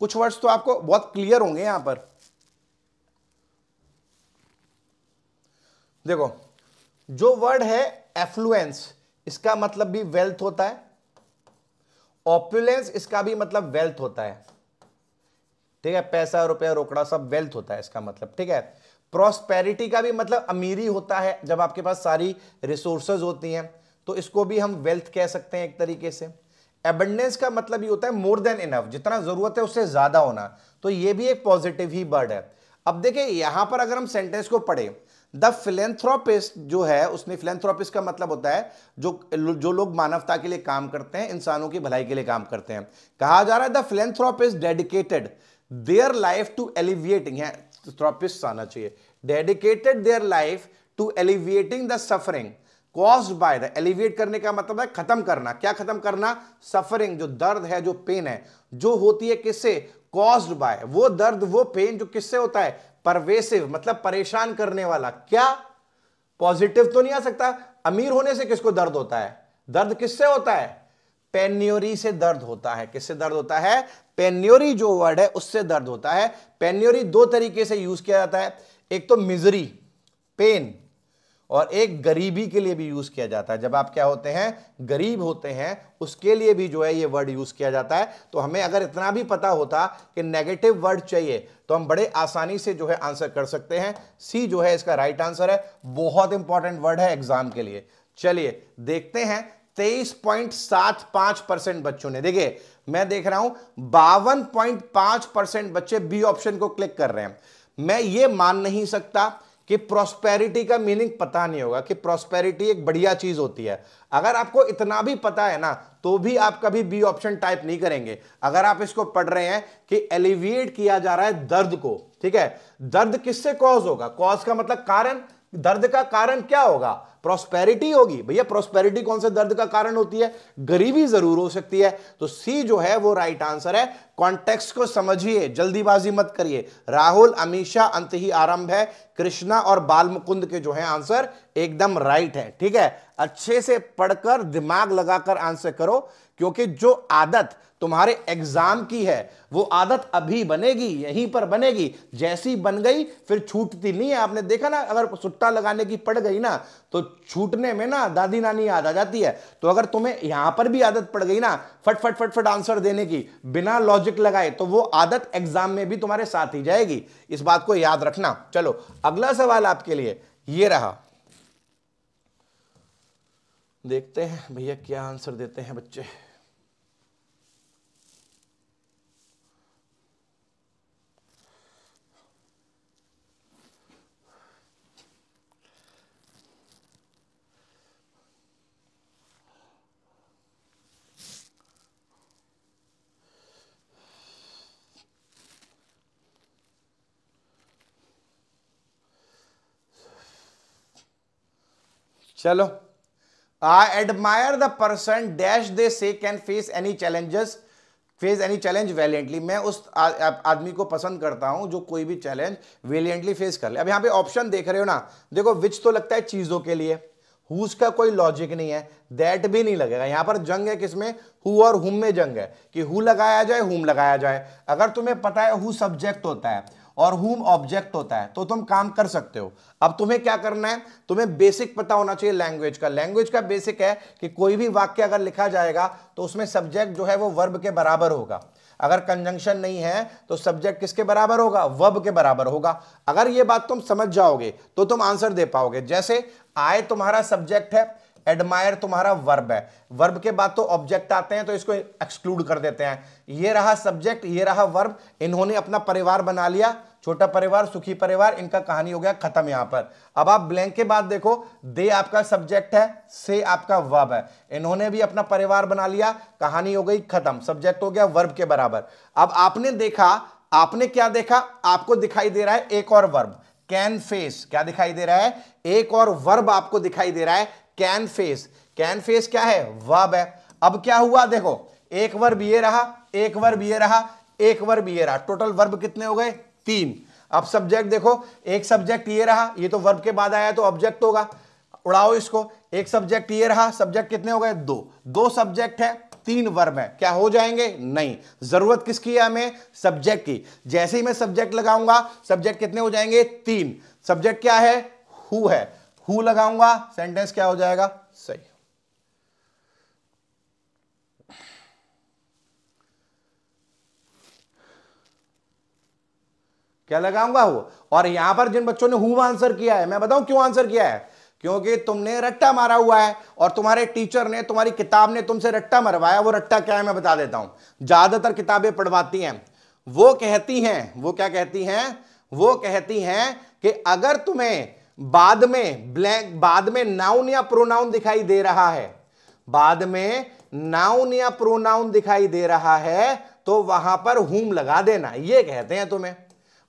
कुछ वर्ड्स तो आपको बहुत क्लियर होंगे। यहां पर देखो, जो वर्ड है एफ्लुएंस, इसका मतलब भी वेल्थ होता है, ऑपुलेंस इसका भी मतलब वेल्थ होता है, ठीक है। पैसा रुपया रोकड़ा सब वेल्थ होता है इसका मतलब, ठीक है। प्रॉस्पेरिटी का भी मतलब अमीरी होता है, जब आपके पास सारी रिसोर्सेज होती हैं तो इसको भी हम वेल्थ कह सकते हैं एक तरीके से। एबंडेंस का मतलब ये होता है मोर देन इनफ, जितना जरूरत है उससे ज्यादा होना, तो ये भी एक पॉजिटिव ही वर्ड है। अब देखिए यहां पर अगर हम सेंटेंस को पढ़े, द फिलेंथ्रोपिस्ट जो है उसने, फिलेंथ्रोपिस्ट का मतलब होता है जो लोग मानवता के लिए काम करते हैं, इंसानों की भलाई के लिए काम करते हैं। कहा जा रहा है the philanthropist dedicated their life to alleviating, थ्रोपिस्ट आना चाहिए, dedicated their life to alleviating the suffering caused by the, elevate करने का मतलब है खत्म करना। क्या खत्म करना? सफरिंग, जो दर्द है, जो पेन है, जो होती है किससे, कॉज बाय, वो दर्द वो पेन जो किससे होता है, परवेसिव मतलब परेशान करने वाला। क्या पॉजिटिव तो नहीं आ सकता? अमीर होने से किसको दर्द होता है? दर्द किससे होता है? पेन्योरी से दर्द होता है। किससे दर्द होता है? पेन्योरी जो वर्ड है उससे दर्द होता है। पेन्योरी दो तरीके से यूज किया जाता है, एक तो मिजरी पेन और एक गरीबी के लिए भी यूज किया जाता है। जब आप क्या होते हैं, गरीब होते हैं, उसके लिए भी जो है ये वर्ड यूज किया जाता है। तो हमें अगर इतना भी पता होता कि नेगेटिव वर्ड चाहिए तो हम बड़े आसानी से जो है आंसर कर सकते हैं। सी जो है इसका राइट आंसर है, बहुत इंपॉर्टेंट वर्ड है एग्जाम के लिए। चलिए देखते हैं 23.75% बच्चों ने, देखिए मैं देख रहा हूं 52.5% बच्चे बी ऑप्शन को क्लिक कर रहे हैं। मैं ये मान नहीं सकता कि प्रॉस्पेरिटी का मीनिंग पता नहीं होगा, कि प्रॉस्पेरिटी एक बढ़िया चीज होती है। अगर आपको इतना भी पता है ना तो भी आप कभी बी ऑप्शन टाइप नहीं करेंगे। अगर आप इसको पढ़ रहे हैं कि एलिविएट किया जा रहा है दर्द को, ठीक है, दर्द किससे कॉज होगा? कॉज का मतलब कारण, दर्द का कारण क्या होगा? प्रॉस्पेरिटी होगी। भैया प्रॉस्पेरिटी कौन से दर्द का कारण होती है? गरीबी जरूर हो सकती है। तो सी जो है वो राइट आंसर है। कॉन्टेक्स्ट को समझिए, जल्दीबाजी मत करिए। राहुल, अमीषा, अंत ही आरंभ है, कृष्णा और बाल मुकुंद के जो है आंसर एकदम राइट है, ठीक है। अच्छे से पढ़कर दिमाग लगाकर आंसर करो, क्योंकि जो आदत तुम्हारे एग्जाम की है वो आदत अभी बनेगी, यहीं पर बनेगी। जैसी बन गई फिर छूटती नहीं है। आपने देखा ना, अगर सुट्टा लगाने की पड़ गई ना तो छूटने में ना दादी नानी याद आ जाती है। तो अगर तुम्हें यहां पर भी आदत पड़ गई ना फट फट फट फट आंसर देने की बिना लॉजिक लगाए, तो वो आदत एग्जाम में भी तुम्हारे साथ ही जाएगी। इस बात को याद रखना। चलो अगला सवाल आपके लिए ये रहा, देखते हैं भैया क्या आंसर देते हैं बच्चे। चलो, I admire the person dash they say can face any challenge valiantly. मैं उस आदमी को पसंद करता हूं जो कोई भी चैलेंज वेलियंटली फेस कर ले। अब यहां पे ऑप्शन देख रहे हो ना, देखो विच तो लगता है चीजों के लिए, हुज का कोई लॉजिक नहीं है, दैट भी नहीं लगेगा। यहाँ पर जंग है किसमें, हु और हुम में जंग है कि हु लगाया जाए हुम लगाया जाए। अगर तुम्हें पता है हु सब्जेक्ट होता है और हुम ऑब्जेक्ट होता है तो तुम काम कर सकते हो। अब तुम्हें क्या करना है, तुम्हें बेसिक पता होना चाहिए लैंग्वेज का। लैंग्वेज का बेसिक है कि कोई भी वाक्य अगर लिखा जाएगा तो उसमें सब्जेक्ट जो है वो वर्ब के बराबर होगा। अगर कंजंक्शन नहीं है तो सब्जेक्ट किसके बराबर होगा, वर्ब के बराबर होगा। अगर ये बात तुम समझ जाओगे तो तुम आंसर दे पाओगे। जैसे आय तुम्हारा सब्जेक्ट है, एडमायर तुम्हारा वर्ब है, वर्ब के बाद तो ऑब्जेक्ट आते हैं तो इसको एक्सक्लूड कर देते हैं। ये रहा सब्जेक्ट, ये रहा वर्ब, इन्होंने अपना परिवार बना लिया, छोटा परिवार सुखी परिवार, इनका कहानी हो गया खत्म। यहाँ पर अब आप ब्लैंक के बाद देखो, दे आपका सब्जेक्ट है, से आपका वर्ब है, इन्होंने भी अपना परिवार बना लिया, कहानी हो गई खत्म, सब्जेक्ट हो गया वर्ब के बराबर। अब आपने देखा, आपने क्या देखा, आपको दिखाई दे रहा है एक और वर्ब कैन फेस, क्या दिखाई दे रहा है, एक और वर्ब आपको दिखाई दे रहा है कैन फेस। कैन फेस क्या है, वर्ब है। अब क्या हुआ देखो, एक वर्ब ये रहा, एक वर्ब ये रहा, एक वर्ब ये रहा, टोटल वर्ब कितने हो गए, तीन। अब सब्जेक्ट देखो, एक सब्जेक्ट ये रहा, ये तो वर्ब के बाद आया तो ऑब्जेक्ट होगा, उड़ाओ इसको, एक सब्जेक्ट ये रहा, सब्जेक्ट कितने हो गए, दो। दो सब्जेक्ट है, तीन वर्ब है, क्या हो जाएंगे, नहीं। जरूरत किसकी है हमें, सब्जेक्ट की। जैसे ही मैं सब्जेक्ट लगाऊंगा सब्जेक्ट कितने हो जाएंगे, तीन। सब्जेक्ट क्या है, हु है, हु लगाऊंगा, सेंटेंस क्या हो जाएगा, सही। क्या लगाऊंगा, हु। और यहां पर जिन बच्चों ने हु आंसर किया है, मैं बताऊं क्यों आंसर किया है, क्योंकि तुमने रट्टा मारा हुआ है और तुम्हारे टीचर ने, तुम्हारी किताब ने तुमसे रट्टा मरवाया। वो रट्टा क्या है मैं बता देता हूं, ज्यादातर किताबें पढ़वाती हैं, वो कहती हैं, वो क्या कहती हैं, वो कहती हैं कि अगर तुम्हें बाद में ब्लैंक, बाद में नाउन या प्रोनाउन दिखाई दे रहा है, बाद में नाउन या प्रोनाउन दिखाई दे रहा है तो वहां पर हुम लगा देना, ये कहते हैं तुम्हें।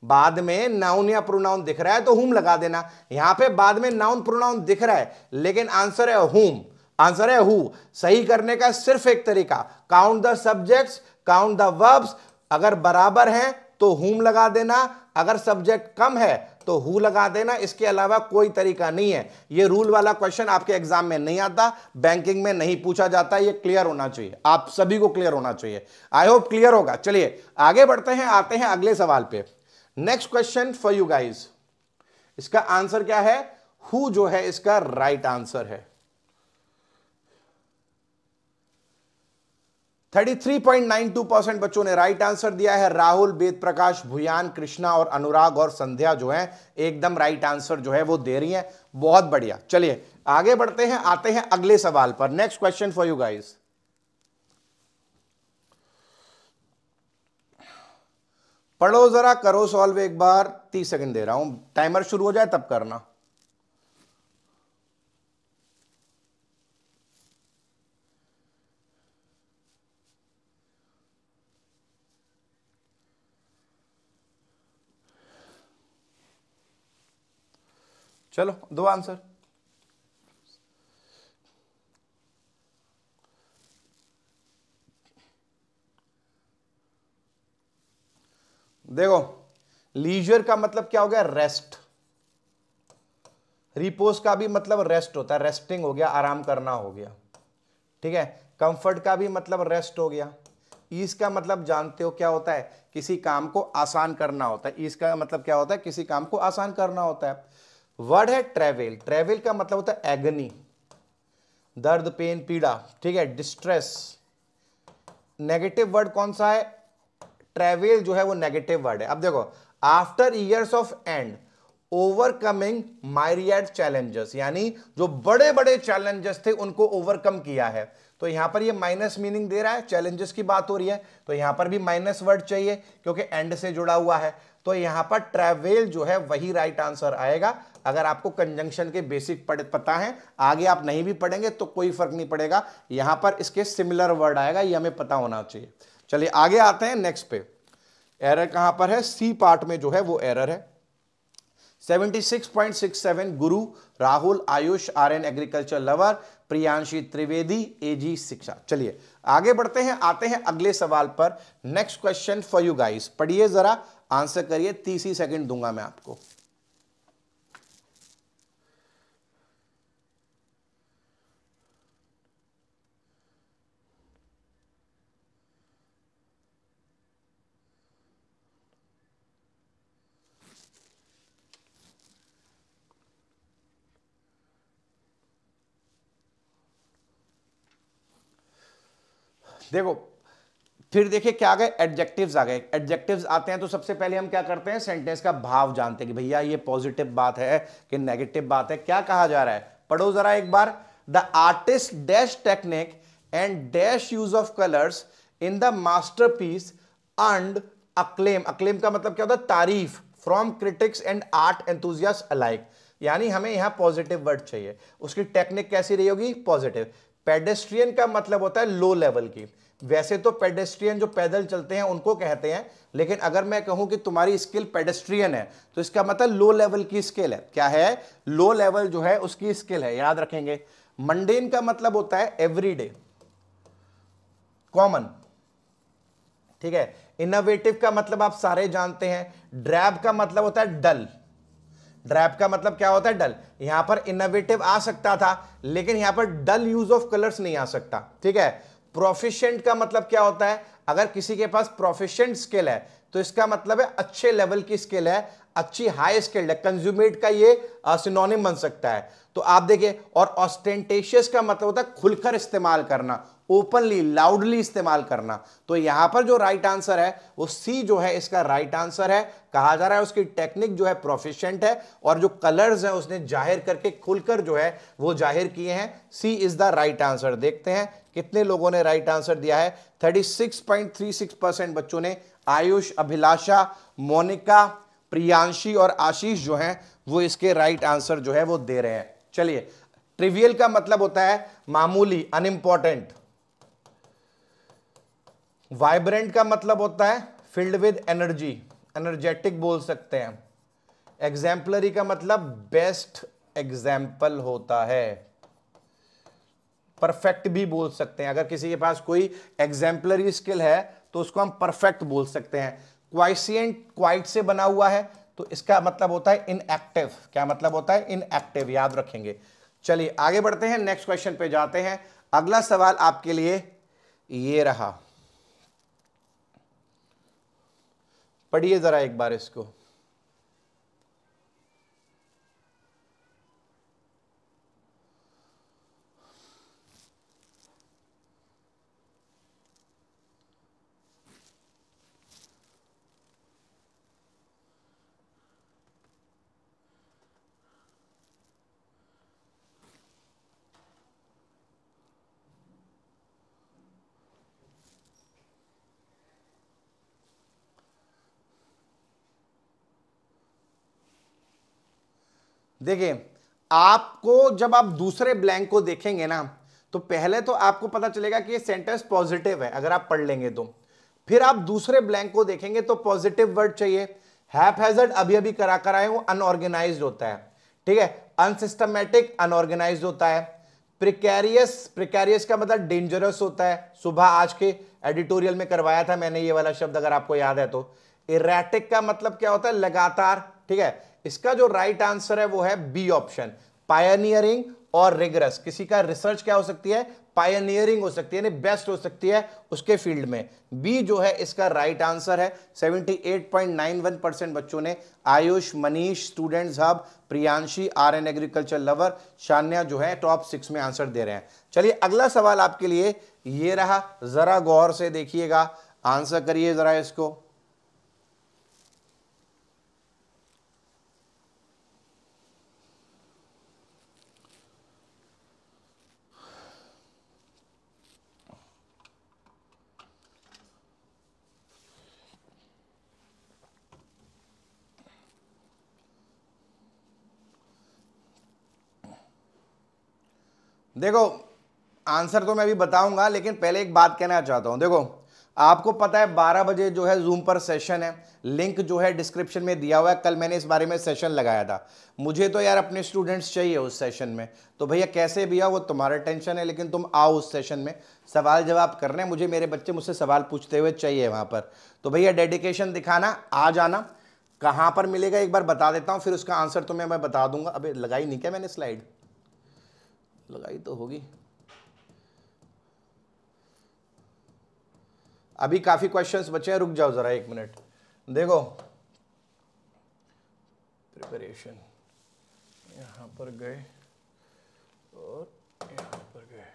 बाद में नाउन या प्रोनाउन दिख रहा है तो हुम लगा देना। यहां पे बाद में नाउन प्रोनाउन दिख रहा है लेकिन आंसर है हुम, आंसर है हु। सही करने का सिर्फ एक तरीका, count the subjects, count the verbs, अगर बराबर हैं तो हुम लगा देना, अगर सब्जेक्ट कम है तो हु लगा देना, इसके अलावा कोई तरीका नहीं है। ये रूल वाला क्वेश्चन आपके एग्जाम में नहीं आता, बैंकिंग में नहीं पूछा जाता, ये क्लियर होना चाहिए, आप सभी को क्लियर होना चाहिए। आई होप क्लियर होगा। चलिए आगे बढ़ते हैं, आते हैं अगले सवाल पे। Next question for you guys, इसका आंसर क्या है, हु जो है इसका राइट आंसर है। 33.92% बच्चों ने राइट आंसर दिया है। राहुल, वेद प्रकाश, भुयान, कृष्णा और अनुराग और संध्या जो है एकदम राइट आंसर जो है वो दे रही है, बहुत बढ़िया। चलिए आगे बढ़ते हैं, आते हैं अगले सवाल पर। Next question for you guys, पढ़ो जरा, करो सॉल्व एक बार, 30 सेकंड दे रहा हूं, टाइमर शुरू हो जाए तब करना। चलो दो आंसर, देखो लीजर का मतलब क्या हो गया, रेस्ट, रिपोज का भी मतलब रेस्ट होता है, रेस्टिंग हो गया, आराम करना हो गया, ठीक है। कंफर्ट का भी मतलब रेस्ट हो गया, ईज का मतलब जानते हो क्या होता है, किसी काम को आसान करना होता है, ईज का मतलब क्या होता है, किसी काम को आसान करना होता है। वर्ड है ट्रेवल, ट्रेवल का मतलब होता है एगनी, दर्द, पेन, पीड़ा, ठीक है, डिस्ट्रेस। नेगेटिव वर्ड कौन सा है, ट्रेवल जो है वो नेगेटिव वर्ड है। अब देखो, after years of and overcoming myriad challenges, यानी जो बड़े बड़े चैलेंजेस थे उनको ओवरकम किया है, तो यहां पर ये माइनस मीनिंग दे रहा है, चैलेंजेस की बात हो रही है तो यहां पर भी माइनस वर्ड चाहिए क्योंकि एंड से जुड़ा हुआ है, तो यहां पर ट्रेवल जो है वही राइट आंसर आएगा। अगर आपको कंजंक्शन के बेसिक पता है, आगे आप नहीं भी पढ़ेंगे तो कोई फर्क नहीं पड़ेगा, यहां पर इसके सिमिलर वर्ड आएगा, ये हमें पता होना चाहिए। चलिए आगे आते हैं नेक्स्ट पे। एरर कहां पर है, सी पार्ट में जो है वो एरर है। 76.67 Guru, Rahul, Ayush, Aryan agriculture lover, Priyanshi Trivedi, AG Shiksha. चलिए आगे बढ़ते हैं, आते हैं अगले सवाल पर। Next question for you guys, पढ़िए जरा, आंसर करिए, 30 सेकंड दूंगा मैं आपको। देखो फिर देखिए क्या आ गए, एडजेक्टिव्स आ गए। एडजेक्टिव्स आते हैं तो सबसे पहले हम क्या करते हैं, सेंटेंस का भाव जानते हैं कि भैया ये पॉजिटिव बात है कि नेगेटिव बात है। क्या कहा जा रहा है, पढ़ो जरा एक बार। The artist dash technique and dash use of colours in the masterpiece and acclaim। acclaim का मतलब क्या होता है, तारीफ। From critics and art enthusiast alike, यानी हमें यहां पॉजिटिव वर्ड चाहिए। उसकी टेक्निक कैसी रही होगी, पॉजिटिव। पेडेस्ट्रियन का मतलब होता है लो लेवल की। वैसे तो पेडेस्ट्रियन जो पैदल चलते हैं उनको कहते हैं, लेकिन अगर मैं कहूं कि तुम्हारी स्किल पेडेस्ट्रियन है तो इसका मतलब लो लेवल की स्किल है। क्या है, लो लेवल जो है उसकी स्किल है, याद रखेंगे। मंडेन का मतलब होता है एवरीडे, कॉमन, ठीक है। इनोवेटिव का मतलब आप सारे जानते हैं। ड्रैब का मतलब होता है डल। ड्रैब का मतलब क्या होता है, डल। यहां पर इनोवेटिव आ सकता था, लेकिन यहां पर डल यूज ऑफ कलर्स नहीं आ सकता, ठीक है। प्रोफिशिएंट का मतलब क्या होता है, अगर किसी के पास प्रोफिशिएंट स्किल है तो इसका मतलब है अच्छे लेवल की स्किल है, अच्छी हाई स्किल्ड है। कंज्यूमेट का ये सिनोनिम बन सकता है। तो आप देखिए, और ऑस्टेंटेशियस का मतलब होता है खुलकर इस्तेमाल करना, ओपनली, लाउडली इस्तेमाल करना। तो यहां पर जो राइट आंसर है वो सी जो है इसका राइट आंसर है। कहा जा रहा है उसकी टेक्निक जो है प्रोफिशिएंट है, और जो कलर्स हैं उसने जाहिर करके, खुलकर जो है वो जाहिर किए हैं। C is the right answer. देखते हैं कितने लोगों ने राइट आंसर दिया है। 36.36% बच्चों ने। आयुष, अभिलाषा, मोनिका, प्रियांशी और आशीष जो हैं वो इसके राइट आंसर जो है वो दे रहे हैं। चलिए, ट्रिवियल का मतलब होता है मामूली, अनइम्पोर्टेंट। वाइब्रेंट का मतलब होता है फिल्ड विद एनर्जी, एनर्जेटिक बोल सकते हैं। एग्जाम्पलरी का मतलब बेस्ट एग्जाम्पल होता है, परफेक्ट भी बोल सकते हैं। अगर किसी के पास कोई एग्जाम्पलरी स्किल है तो उसको हम परफेक्ट बोल सकते हैं। क्वाइसिएंट क्वाइट से बना हुआ है तो इसका मतलब होता है इनएक्टिव। क्या मतलब होता है, इनएक्टिव, याद रखेंगे। चलिए आगे बढ़ते हैं, नेक्स्ट क्वेश्चन पे जाते हैं। अगला सवाल आपके लिए ये रहा, पढ़िए जरा एक बार इसको। देखिए, आपको जब आप दूसरे ब्लैंक को देखेंगे ना तो पहले तो आपको पता चलेगा कि ये सेंटेंस पॉजिटिव है, अगर आप पढ़ लेंगे तो। फिर आप दूसरे ब्लैंक को देखेंगे तो पॉजिटिव वर्ड चाहिए। हैपहैज़र्ड अभी करा कर आए, वो अनऑर्गेनाइज्ड होता है, ठीक है। अनसिस्टमैटिक, अनऑर्गेनाइज्ड होता है। प्रिकैरियस, प्रिकैरियस का मतलब डेंजरस होता है। सुबह आज के एडिटोरियल में करवाया था मैंने ये वाला शब्द, अगर आपको याद है तो। इरैटिक का मतलब क्या होता है, लगातार, ठीक है। इसका जो राइट आंसर है वो है बी ऑप्शन, पायनियरिंग और रिगरस। किसी का रिसर्च क्या हो सकती है, पायनियरिंग हो सकती है, यानी बेस्ट हो सकती है उसके फील्ड में। बी जो है इसका राइट आंसर है। 78.91% बच्चों ने। Ayush, Manish, students hub, Priyanshi, R N agriculture lover, Shanya जो है टॉप 6 में आंसर दे रहे हैं। चलिए अगला सवाल आपके लिए ये रहा, जरा गौर से देखिएगा, आंसर करिए जरा इसको। देखो आंसर तो मैं भी बताऊंगा, लेकिन पहले एक बात कहना चाहता हूं। देखो आपको पता है 12 बजे जो है जूम पर सेशन है, लिंक जो है डिस्क्रिप्शन में दिया हुआ है। कल मैंने इस बारे में सेशन लगाया था। मुझे तो यार अपने स्टूडेंट्स चाहिए उस सेशन में, तो भैया कैसे भी आओ वो तुम्हारा टेंशन है, लेकिन तुम आओ उस सेशन में। सवाल जवाब करना है मुझे, मेरे बच्चे मुझसे सवाल पूछते हुए चाहिए वहाँ पर। तो भैया डेडिकेशन दिखाना, आ जाना। कहाँ पर मिलेगा एक बार बता देता हूँ, फिर उसका आंसर तुम्हें मैं बता दूंगा। अबे लगाई नहीं क्या मैंने स्लाइड, लगाई तो होगी। अभी काफी क्वेश्चंस बचे हैं, रुक जाओ जरा एक मिनट। देखो प्रिपरेशन, यहां पर गए और यहां पर गए,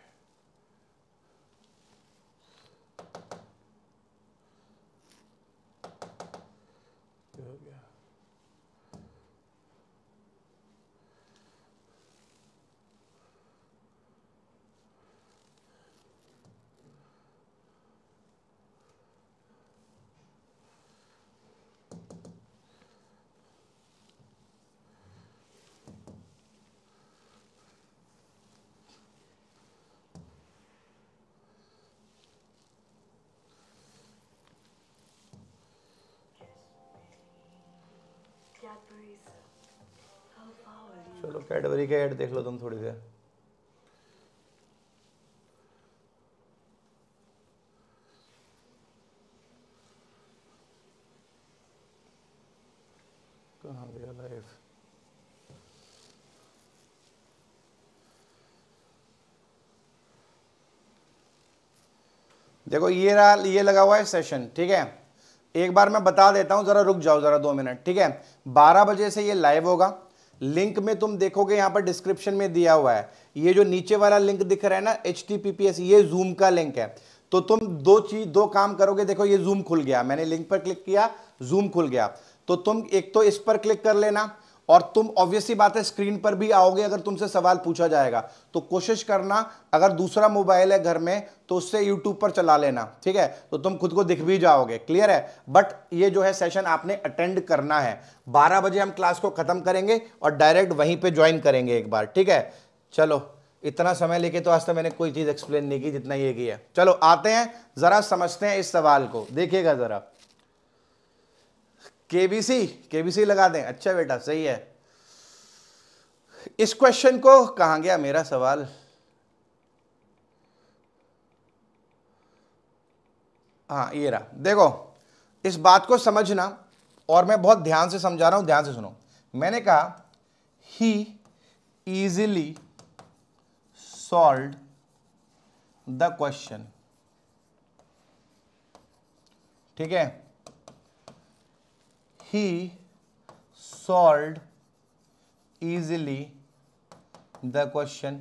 चलो कैडबरी का ऐड देख लो तुम थोड़ी देर। कहाँ गया लाइव? देखो ये रहा, ये लगा हुआ है सेशन, ठीक है। एक बार मैं बता देता हूं, जरा रुक जाओ जरा 2 मिनट, ठीक है। 12 बजे से ये लाइव होगा। लिंक में तुम देखोगे यहाँ पर डिस्क्रिप्शन में दिया हुआ है, ये जो नीचे वाला लिंक दिख रहा है ना HTTPS, ये जूम का लिंक है। तो तुम दो काम करोगे। देखो ये जूम खुल गया, मैंने लिंक पर क्लिक किया, जूम खुल गया। तो तुम एक तो इस पर क्लिक कर लेना, और तुम ऑब्वियसली बात है स्क्रीन पर भी आओगे अगर तुमसे सवाल पूछा जाएगा। तो कोशिश करना अगर दूसरा मोबाइल है घर में तो उससे यूट्यूब पर चला लेना, ठीक है। तो तुम खुद को दिख भी जाओगे, क्लियर है। बट ये जो है सेशन आपने अटेंड करना है। 12 बजे हम क्लास को खत्म करेंगे और डायरेक्ट वहीं पे ज्वाइन करेंगे एक बार, ठीक है। चलो इतना समय लेके तो आज तक मैंने कोई चीज एक्सप्लेन नहीं की जितना ये की है। चलो आते हैं, जरा समझते हैं इस सवाल को। देखिएगा जरा, केबीसी लगा दें। अच्छा बेटा सही है। इस क्वेश्चन को, कहां गया मेरा सवाल? हाँ ये रहा। देखो इस बात को समझना, और मैं बहुत ध्यान से समझा रहा हूं, ध्यान से सुनो। मैंने कहा he easily solved the question, ठीक है। He solved easily the question.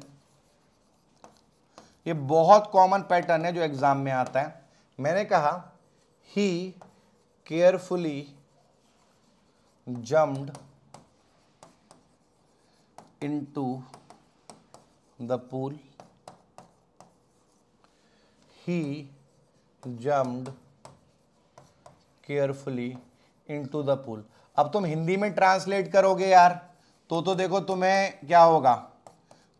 ये बहुत कॉमन पैटर्न है जो एग्जाम में आता है। मैंने कहा he carefully jumped into the pool. He jumped carefully into the pool. अब तुम हिंदी में ट्रांसलेट करोगे यार तो देखो तुम्हें क्या होगा,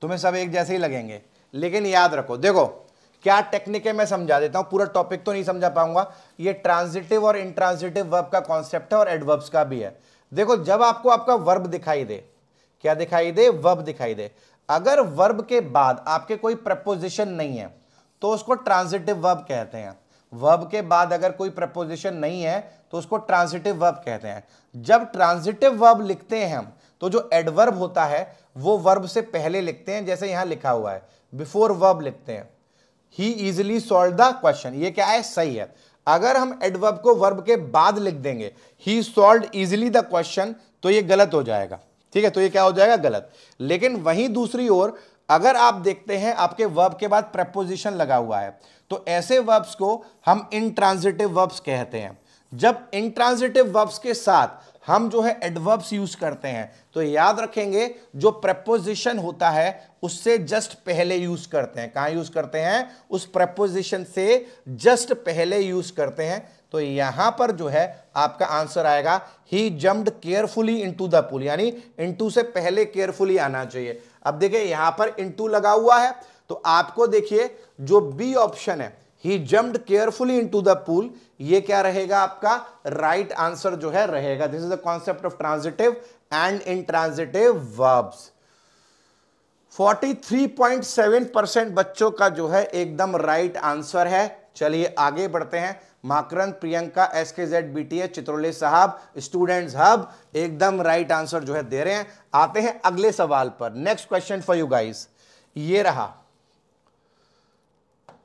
तुम्हें सब एक जैसे ही लगेंगे। लेकिन याद रखो, देखो क्या टेक्निक है, मैं समझा देता हूँ। पूरा टॉपिक तो नहीं समझा पाऊंगा। ये ट्रांजिटिव और इंट्रांजिटिव वर्ब का कॉन्सेप्ट है और एडवर्ब्स का भी है। देखो जब आपको आपका वर्ब दिखाई दे, क्या दिखाई दे? वर्ब दिखाई दे। अगर वर्ब के बाद आपके कोई प्रपोजिशन नहीं है तो उसको ट्रांजिटिव वर्ब कहते हैं। वर्ब के बाद अगर कोई प्रपोजिशन नहीं है तो उसको ट्रांजिटिव वर्ब कहते हैं। जब ट्रांजिटिव वर्ब लिखते हैं हम तो जो एडवर्ब होता है वो वर्ब से पहले लिखते हैं, जैसे यहां लिखा हुआ है बिफोर वर्ब लिखते हैं। He easily solve the question, ये क्या है? सही है। अगर हम एडवर्ब को वर्ब के बाद लिख देंगे he solve easily the question, तो ये गलत हो जाएगा, ठीक है। तो ये क्या हो जाएगा? गलत। लेकिन वहीं दूसरी ओर अगर आप देखते हैं आपके वर्ब के बाद प्रपोजिशन लगा हुआ है तो ऐसे वर्ब्स को हम इंट्रांजिटिव वर्ब्स कहते हैं। जब इंट्रांजिटिव वर्ब्स के साथ हम जो है एडवर्ब्स यूज करते हैं तो याद रखेंगे जो प्रपोजिशन होता है उससे जस्ट पहले यूज करते हैं। कहाँ यूज करते हैं? उस प्रपोजिशन से जस्ट पहले यूज करते हैं। तो यहां पर जो है आपका आंसर आएगा he jumped carefully into the pool, यानी इनटू से पहले केयरफुली आना चाहिए। अब देखिए यहां पर इनटू लगा हुआ है तो आपको देखिए जो बी ऑप्शन है he jumped carefully into the pool, ये क्या रहेगा? आपका राइट आंसर जो है रहेगा। This is the concept of transitive and intransitive verbs. 43.7% बच्चों का जो है एकदम राइट आंसर है। चलिए आगे बढ़ते हैं। माकरन, प्रियंका, SKZ BTS, चित्रोले साहब, स्टूडेंट्स हब एकदम राइट आंसर जो है दे रहे हैं। आते हैं अगले सवाल पर। Next question for you guys, ये रहा।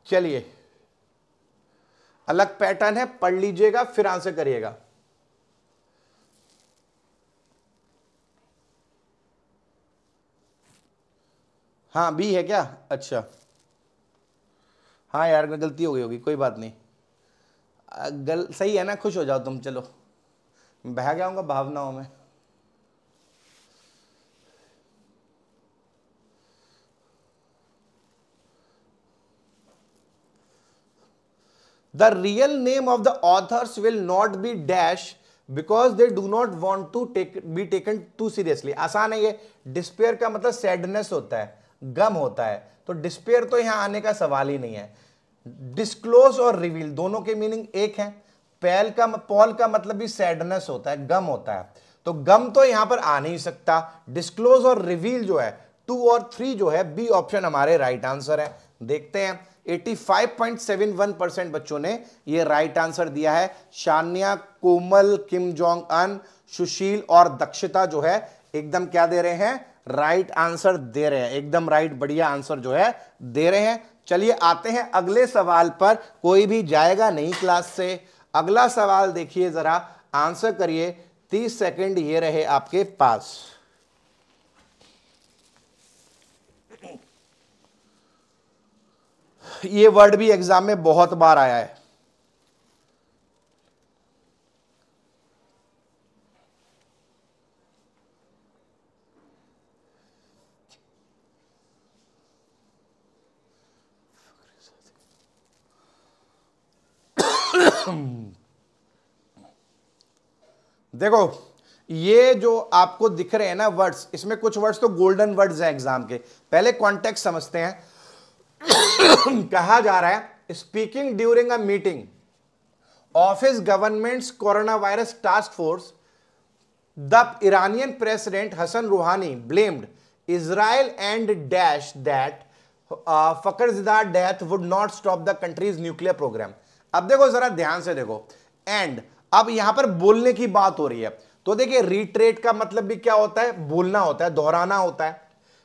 चलिए अलग पैटर्न है, पढ़ लीजिएगा फिर आंसर करिएगा। हाँ बी है क्या? अच्छा हाँ यार गलती हो गई होगी, कोई बात नहीं। सही है ना? खुश हो जाओ तुम। चलो बह गया हूँगा भावनाओं में। The real name of the authors will not be dash because they do not want to be taken to seriously. आसान है ये। डिस्पेयर का मतलब सैडनेस होता है, गम होता है। तो डिस्पेयर तो यहाँ आने का सवाल ही नहीं है। डिस्क्लोज और रिवील दोनों के मीनिंग एक हैं। पॉल का मतलब भी सैडनेस होता है, गम होता है। तो गम तो यहां पर आ नहीं सकता। डिस्क्लोज और रिवील जो है 2 और 3 जो है बी ऑप्शन हमारे राइट आंसर है। देखते हैं 85.71% बच्चों ने ये राइट आंसर दिया है। शान्या, कोमल, किम जोंग अन, सुशील और दक्षिता जो है एकदम क्या दे रहे हैं, राइट आंसर दे रहे हैं। एकदम राइट बढ़िया आंसर जो है दे रहे हैं। चलिए आते हैं अगले सवाल पर, कोई भी जाएगा नहीं क्लास से। अगला सवाल देखिए जरा, आंसर करिए। 30 सेकंड ये रहे आपके पास। ये वर्ड भी एग्जाम में बहुत बार आया है। देखो ये जो आपको दिख रहे हैं ना वर्ड्स, इसमें कुछ वर्ड्स तो गोल्डन वर्ड्स हैं एग्जाम के। पहले कॉन्टेक्स्ट समझते हैं। कहा जा रहा है speaking during a meeting office governments corona virus task force the Iranian president हसन रूहानी blamed Israel and dash that Fakhrizadeh death would not stop the country's nuclear programme. अब देखो जरा ध्यान से देखो, एंड अब यहां पर बोलने की बात हो रही है। तो देखिए रिट्रेट का मतलब भी क्या होता है, बोलना होता है, दोहराना होता है।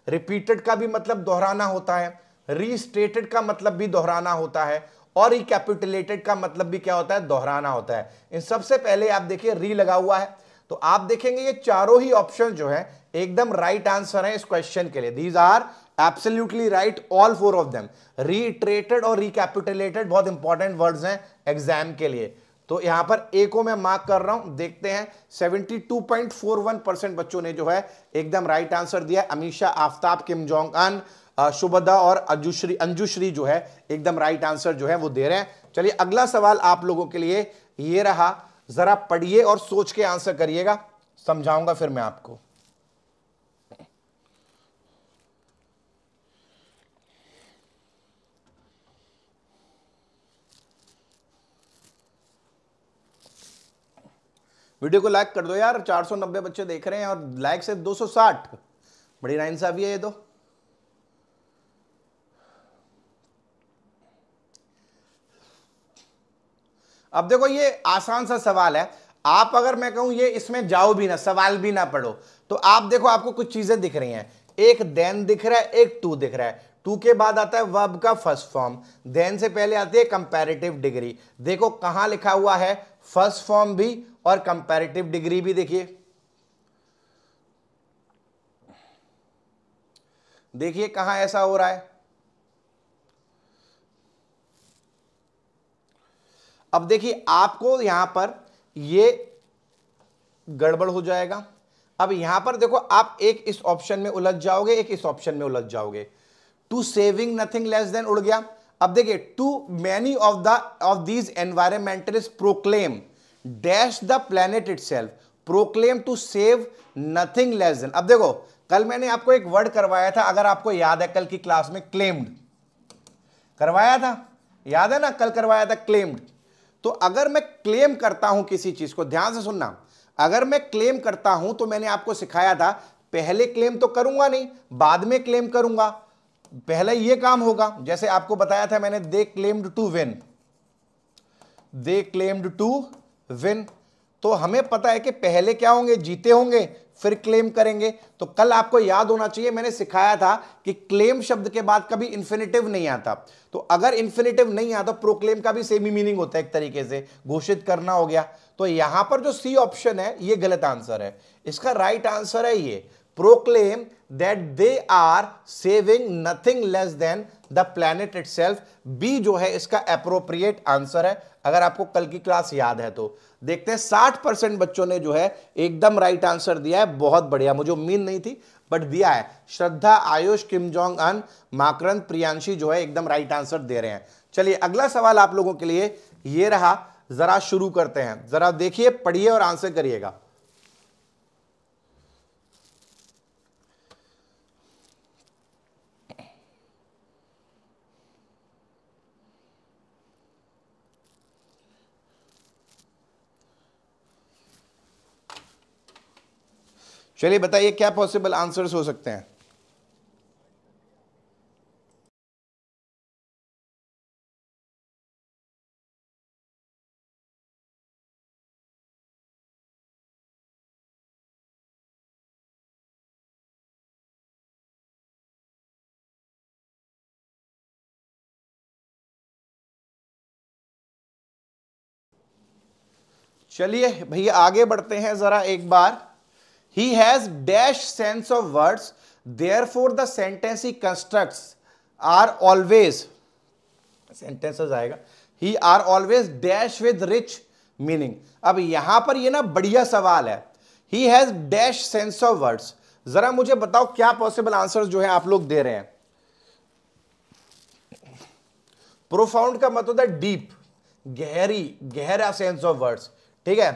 रिपीटेड का भी मतलब दोहराना होता है। रीस्टेटेड का मतलब भी दोहराना होता है। और रिकैपिटुलेटेड का मतलब भी क्या होता है, दोहराना होता है। इन सबसे पहले आप देखिए री लगा हुआ है, तो आप देखेंगे ये चारों ही ऑप्शन जो है एकदम राइट आंसर है इस क्वेश्चन के लिए। These are absolutely right all 4 of them. Retreated और रिकैपिटुलेटेड बहुत इंपॉर्टेंट वर्ड्स हैं एग्जाम के लिए। तो यहां पर ए को मैं मार्क कर रहा हूं। देखते हैं 72.41% बच्चों ने जो है एकदम राइट आंसर दिया। Amisha, Aftab, किम जोंग अन, Shubhada और अंजुश्री जो है एकदम राइट आंसर जो है वो दे रहे हैं। चलिए अगला सवाल आप लोगों के लिए ये रहा, जरा पढ़िए और सोच के आंसर करिएगा। समझाऊंगा फिर मैं आपको। वीडियो को लाइक कर दो यार, 490 बच्चे देख रहे हैं और लाइक से 260, बड़ी नाइंसाफी है ये तो। अब देखो ये आसान सा सवाल है। आप अगर मैं कहूं ये इसमें जाओ भी ना, सवाल भी ना पढ़ो, तो आप देखो आपको कुछ चीजें दिख रही हैं। एक देन दिख रहा है, एक टू दिख रहा है। टू के बाद आता है वर्ब का फर्स्ट फॉर्म, देन से पहले आती है कंपैरेटिव डिग्री। देखो कहां लिखा हुआ है, फर्स्ट फॉर्म भी और कंपैरेटिव डिग्री भी। देखिए कहां ऐसा हो रहा है। अब देखिए आपको यहां पर ये गड़बड़ हो जाएगा। अब यहां पर देखो आप एक इस ऑप्शन में उलझ जाओगे, एक इस ऑप्शन में उलझ जाओगे। To saving nothing less than उड़ गया। अब देखिए too many of these environmentalist proclaim dash the planet itself proclaim to save nothing less than. अब देखो कल मैंने आपको एक वर्ड करवाया था, अगर आपको याद है कल की क्लास में, क्लेम्ड करवाया था, याद है ना, कल करवाया था क्लेम्ड। तो अगर मैं क्लेम करता हूं किसी चीज को, ध्यान से सुनना, अगर मैं क्लेम करता हूं तो मैंने आपको सिखाया था पहले क्लेम तो करूंगा नहीं, बाद में क्लेम करूंगा, पहले ये काम होगा। जैसे आपको बताया था मैंने, they claimed to win, they claimed to win. तो हमें पता है कि पहले क्या होंगे, जीते होंगे, फिर क्लेम करेंगे। तो कल आपको याद होना चाहिए मैंने सिखाया था कि क्लेम शब्द के बाद कभी इन्फिनेटिव नहीं आता। तो अगर इन्फिनेटिव नहीं आता, प्रोक्लेम का भी सेम ही मीनिंग होता है एक तरीके से, घोषित करना हो गया। तो यहां पर जो सी ऑप्शन है ये गलत आंसर है। इसका राइट आंसर है ये, proclaim that they are saving nothing less than the planet itself. B जो है इसका एप्रोप्रिएट आंसर है, अगर आपको कल की क्लास याद है तो। देखते हैं 60% बच्चों ने जो है एकदम राइट आंसर दिया है। बहुत बढ़िया, मुझे उम्मीद नहीं थी बट दिया है। Shraddha, Ayush, किम जोंग अन, Makarand, Priyanshi जो है एकदम राइट आंसर दे रहे हैं। चलिए अगला सवाल आप लोगों के लिए ये रहा, जरा शुरू करते हैं। जरा देखिए, पढ़िए और आंसर करिएगा। चलिए बताइए क्या पॉसिबल आंसर्स हो सकते हैं। चलिए भैया आगे बढ़ते हैं जरा एक बार। He has dash sense of words, therefore the sentence he constructs are always sentences आएगा he are always dash with rich meaning। अब यहां पर ये ना बढ़िया सवाल है। He has dash sense of words, जरा मुझे बताओ क्या पॉसिबल आंसर जो है आप लोग दे रहे हैं। प्रोफाउंड का मतलब है डीप, गहरी, गहरा सेंस ऑफ वर्ड्स, ठीक है।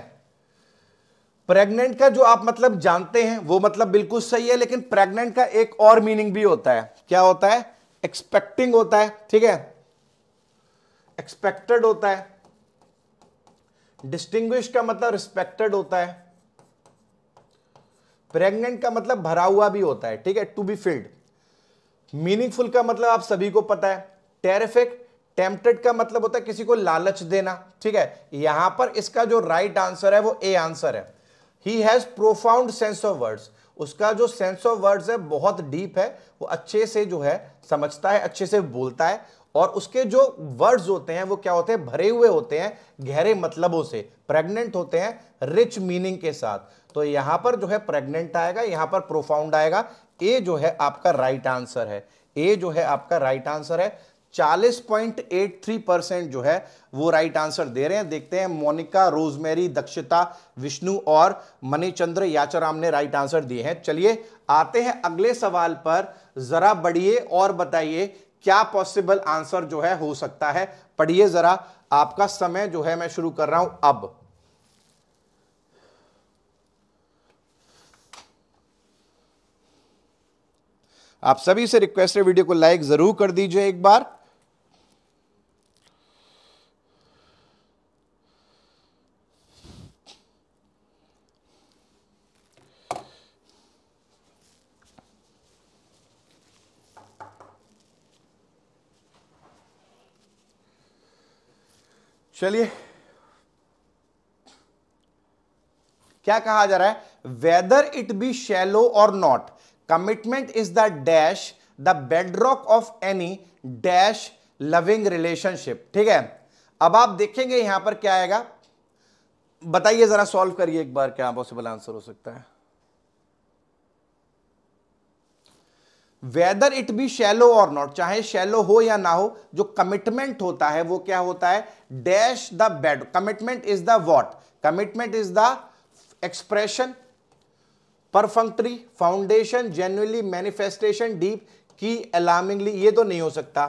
प्रेग्नेंट का जो आप मतलब जानते हैं वो मतलब बिल्कुल सही है, लेकिन प्रेग्नेंट का एक और मीनिंग भी होता है। क्या होता है? एक्सपेक्टिंग होता है, ठीक है, एक्सपेक्टेड होता है। डिस्टिंग्विश का मतलब रिस्पेक्टेड होता है। प्रेग्नेंट का मतलब भरा हुआ भी होता है, ठीक है, टू बी फिल्ड। मीनिंगफुल का मतलब आप सभी को पता है। टेरिफिक, टेम्प्टेड का मतलब होता है किसी को लालच देना, ठीक है। यहां पर इसका जो राइट आंसर है वो ए आंसर है। He has profound sense of words, उसका जो सेंस ऑफ वर्ड्स है बहुत डीप है, वो अच्छे से जो है समझता है, अच्छे से बोलता है, और उसके जो वर्ड्स होते हैं वो क्या होते हैं? भरे हुए होते हैं, गहरे मतलबों से, प्रेग्नेंट होते हैं, रिच मीनिंग के साथ। तो यहां पर जो है प्रेग्नेंट आएगा, यहां पर प्रोफाउंड आएगा। ए जो है आपका राइट आंसर है, ए जो है आपका राइट आंसर है। 40.83% जो है वो राइट आंसर दे रहे हैं। देखते हैं मोनिका, रोजमेरी, दक्षिता, विष्णु और मणिचंद्र याचराम ने राइट आंसर दिए हैं। चलिए आते हैं अगले सवाल पर, जरा बढ़िए और बताइए क्या पॉसिबल आंसर जो है हो सकता है। पढ़िए जरा, आपका समय जो है मैं शुरू कर रहा हूं अब। आप सभी से रिक्वेस्ट है वीडियो को लाइक जरूर कर दीजिए एक बार। चलिए क्या कहा जा रहा है? Whether it be shallow or not, commitment is the dash the bedrock of any dash loving relationship, ठीक है। अब आप देखेंगे यहां पर क्या आएगा, बताइए जरा, सॉल्व करिए एक बार क्या पॉसिबल आंसर हो सकता है। Whether it be shallow or not, चाहे शैलो हो या ना हो, जो कमिटमेंट होता है वो क्या होता है? Dash the bed. Commitment is the what? Commitment is the expression, perfunctory, foundation, genuinely, manifestation, deep, की, अलार्मिंगली। ये तो नहीं हो सकता।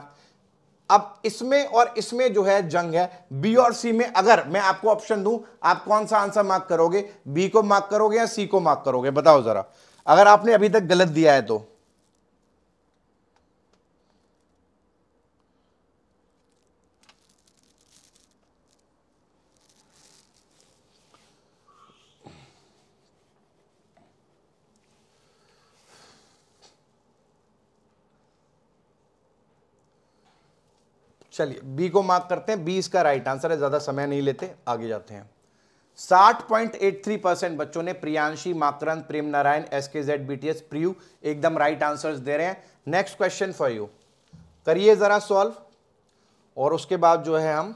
अब इसमें और इसमें जो है जंग है। बी और सी में अगर मैं आपको ऑप्शन दूं, आप कौन सा आंसर मार्क करोगे? बी को मार्क करोगे या सी को मार्क करोगे? बताओ जरा, अगर आपने अभी तक गलत दिया है तो। चलिए बी को मार्क करते हैं, बी इसका राइट आंसर है। ज्यादा समय नहीं लेते, आगे जाते हैं। 60.83% बच्चों ने, प्रियांशी, माकरंद, प्रेम नारायण, एसकेजेड, बीटीएस, प्रियू एकदम राइट आंसर्स दे रहे हैं। नेक्स्ट क्वेश्चन फॉर यू, करिए जरा सॉल्व, और उसके बाद जो है हम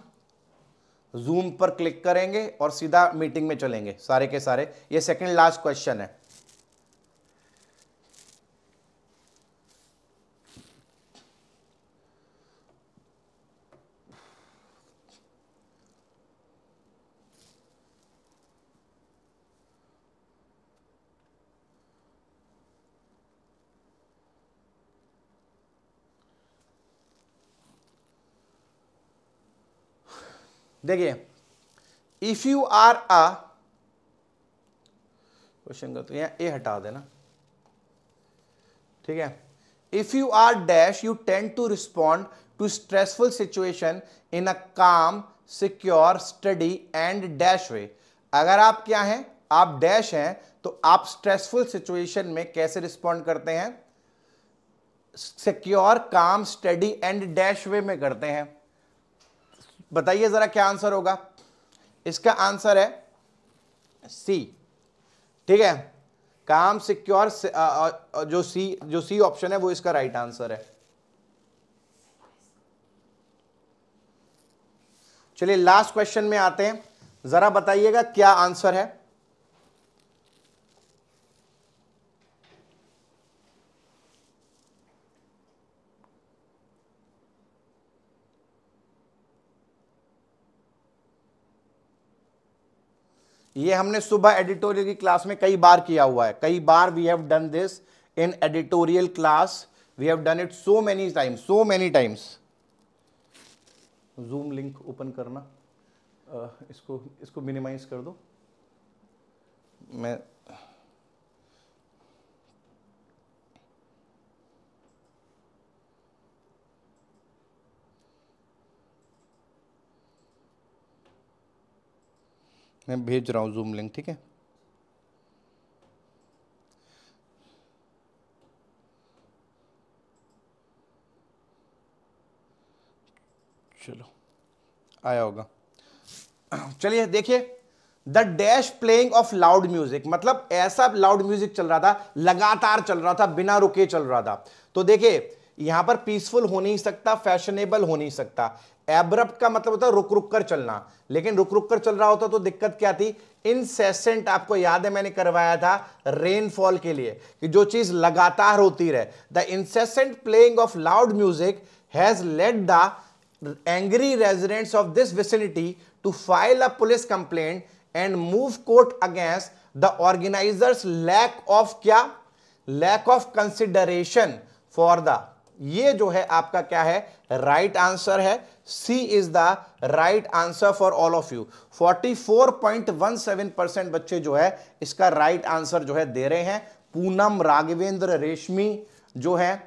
जूम पर क्लिक करेंगे और सीधा मीटिंग में चलेंगे सारे के सारे। ये सेकेंड लास्ट क्वेश्चन है। देखिए, if you are a question करते हैं, ए हटा देना, ठीक है। If you are dash you tend to respond to stressful situation in a calm, secure, steady and dash way. अगर आप क्या हैं, आप डैश हैं तो आप स्ट्रेसफुल सिचुएशन में कैसे रिस्पॉन्ड करते हैं? सिक्योर, काम, स्टडी एंड डैश वे में करते हैं। बताइए जरा क्या आंसर होगा? इसका आंसर है सी। ठीक है, काम, सिक्योर, जो सी ऑप्शन है वो इसका राइट आंसर है। चलिए लास्ट क्वेश्चन में आते हैं, जरा बताइएगा क्या आंसर है। ये हमने सुबह एडिटोरियल की क्लास में कई बार किया हुआ है, कई बार we have done this in editorial class, we have done it so many times. Zoom link open करना, इसको मिनिमाइज कर दो। मैं भेज रहा हूं जूम लिंक, ठीक है। चलो आया होगा। चलिए देखिए, the dash playing of loud music, मतलब ऐसा लाउड म्यूजिक चल रहा था, लगातार चल रहा था, बिना रुके चल रहा था। तो देखिए यहां पर पीसफुल हो नहीं सकता, फैशनेबल हो नहीं सकता। एब्रप्ट का मतलब होता है रुक रुक कर चलना, लेकिन रुक रुक कर चल रहा होता तो दिक्कत क्या थी? इनसेसेंट, आपको याद है मैंने करवाया था रेनफॉल के लिए कि जो चीज लगातार होती रहे। The incessant playing of loud music has led the angry residents of this vicinity to file a police complaint and move court against the organisers lack of consideration for the, ये जो है आपका क्या है? राइट आंसर है। C is the right answer for all of you. 44.17% बच्चे जो है इसका राइट आंसर जो है दे रहे हैं। पूनम, राघवेंद्र, रेशमी जो है,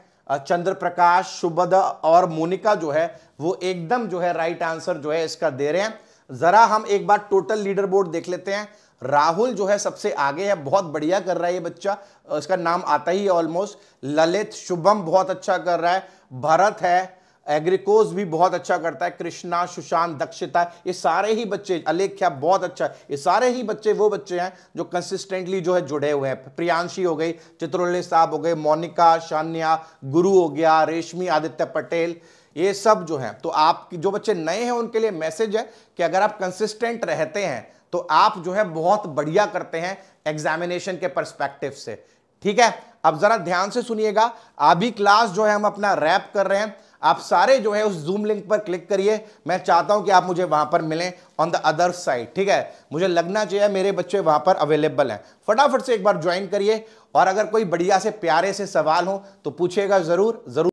चंद्रप्रकाश, सुबदा और मोनिका जो है वो एकदम जो है राइट आंसर जो है इसका दे रहे हैं। जरा हम एक बार टोटल लीडर बोर्ड देख लेते हैं। राहुल जो है सबसे आगे है, बहुत बढ़िया कर रहा है ये बच्चा, इसका नाम आता ही है ऑलमोस्ट। ललित, शुभम बहुत अच्छा कर रहा है, भरत है, एग्रिकोज भी बहुत अच्छा करता है, कृष्णा, सुशांत, दक्षिता, ये सारे ही बच्चे, अलेख्या बहुत अच्छा, ये सारे ही बच्चे वो बच्चे हैं जो कंसिस्टेंटली जो है जुड़े हुए हैं। प्रियांशी हो गई, चित्रोले साहब हो गए, मोनिका, शान्या, गुरु हो गया, रेशमी, आदित्य पटेल, ये सब जो हैं। तो आप जो बच्चे नए हैं उनके लिए मैसेज है कि अगर आप कंसिस्टेंट रहते हैं तो आप जो है बहुत बढ़िया करते हैं एग्जामिनेशन के पर्सपेक्टिव से। ठीक है, अब जरा ध्यान से सुनिएगा, अभी क्लास जो है हम अपना रैप कर रहे हैं। आप सारे जो है उस जूम लिंक पर क्लिक करिए, मैं चाहता हूं कि आप मुझे वहां पर मिलें ऑन द अदर साइड। ठीक है, मुझे लगना चाहिए मेरे बच्चे वहां पर अवेलेबल हैं। फटाफट से एक बार ज्वाइन करिए और अगर कोई बढ़िया से प्यारे से सवाल हो तो पूछिएगा, जरूर।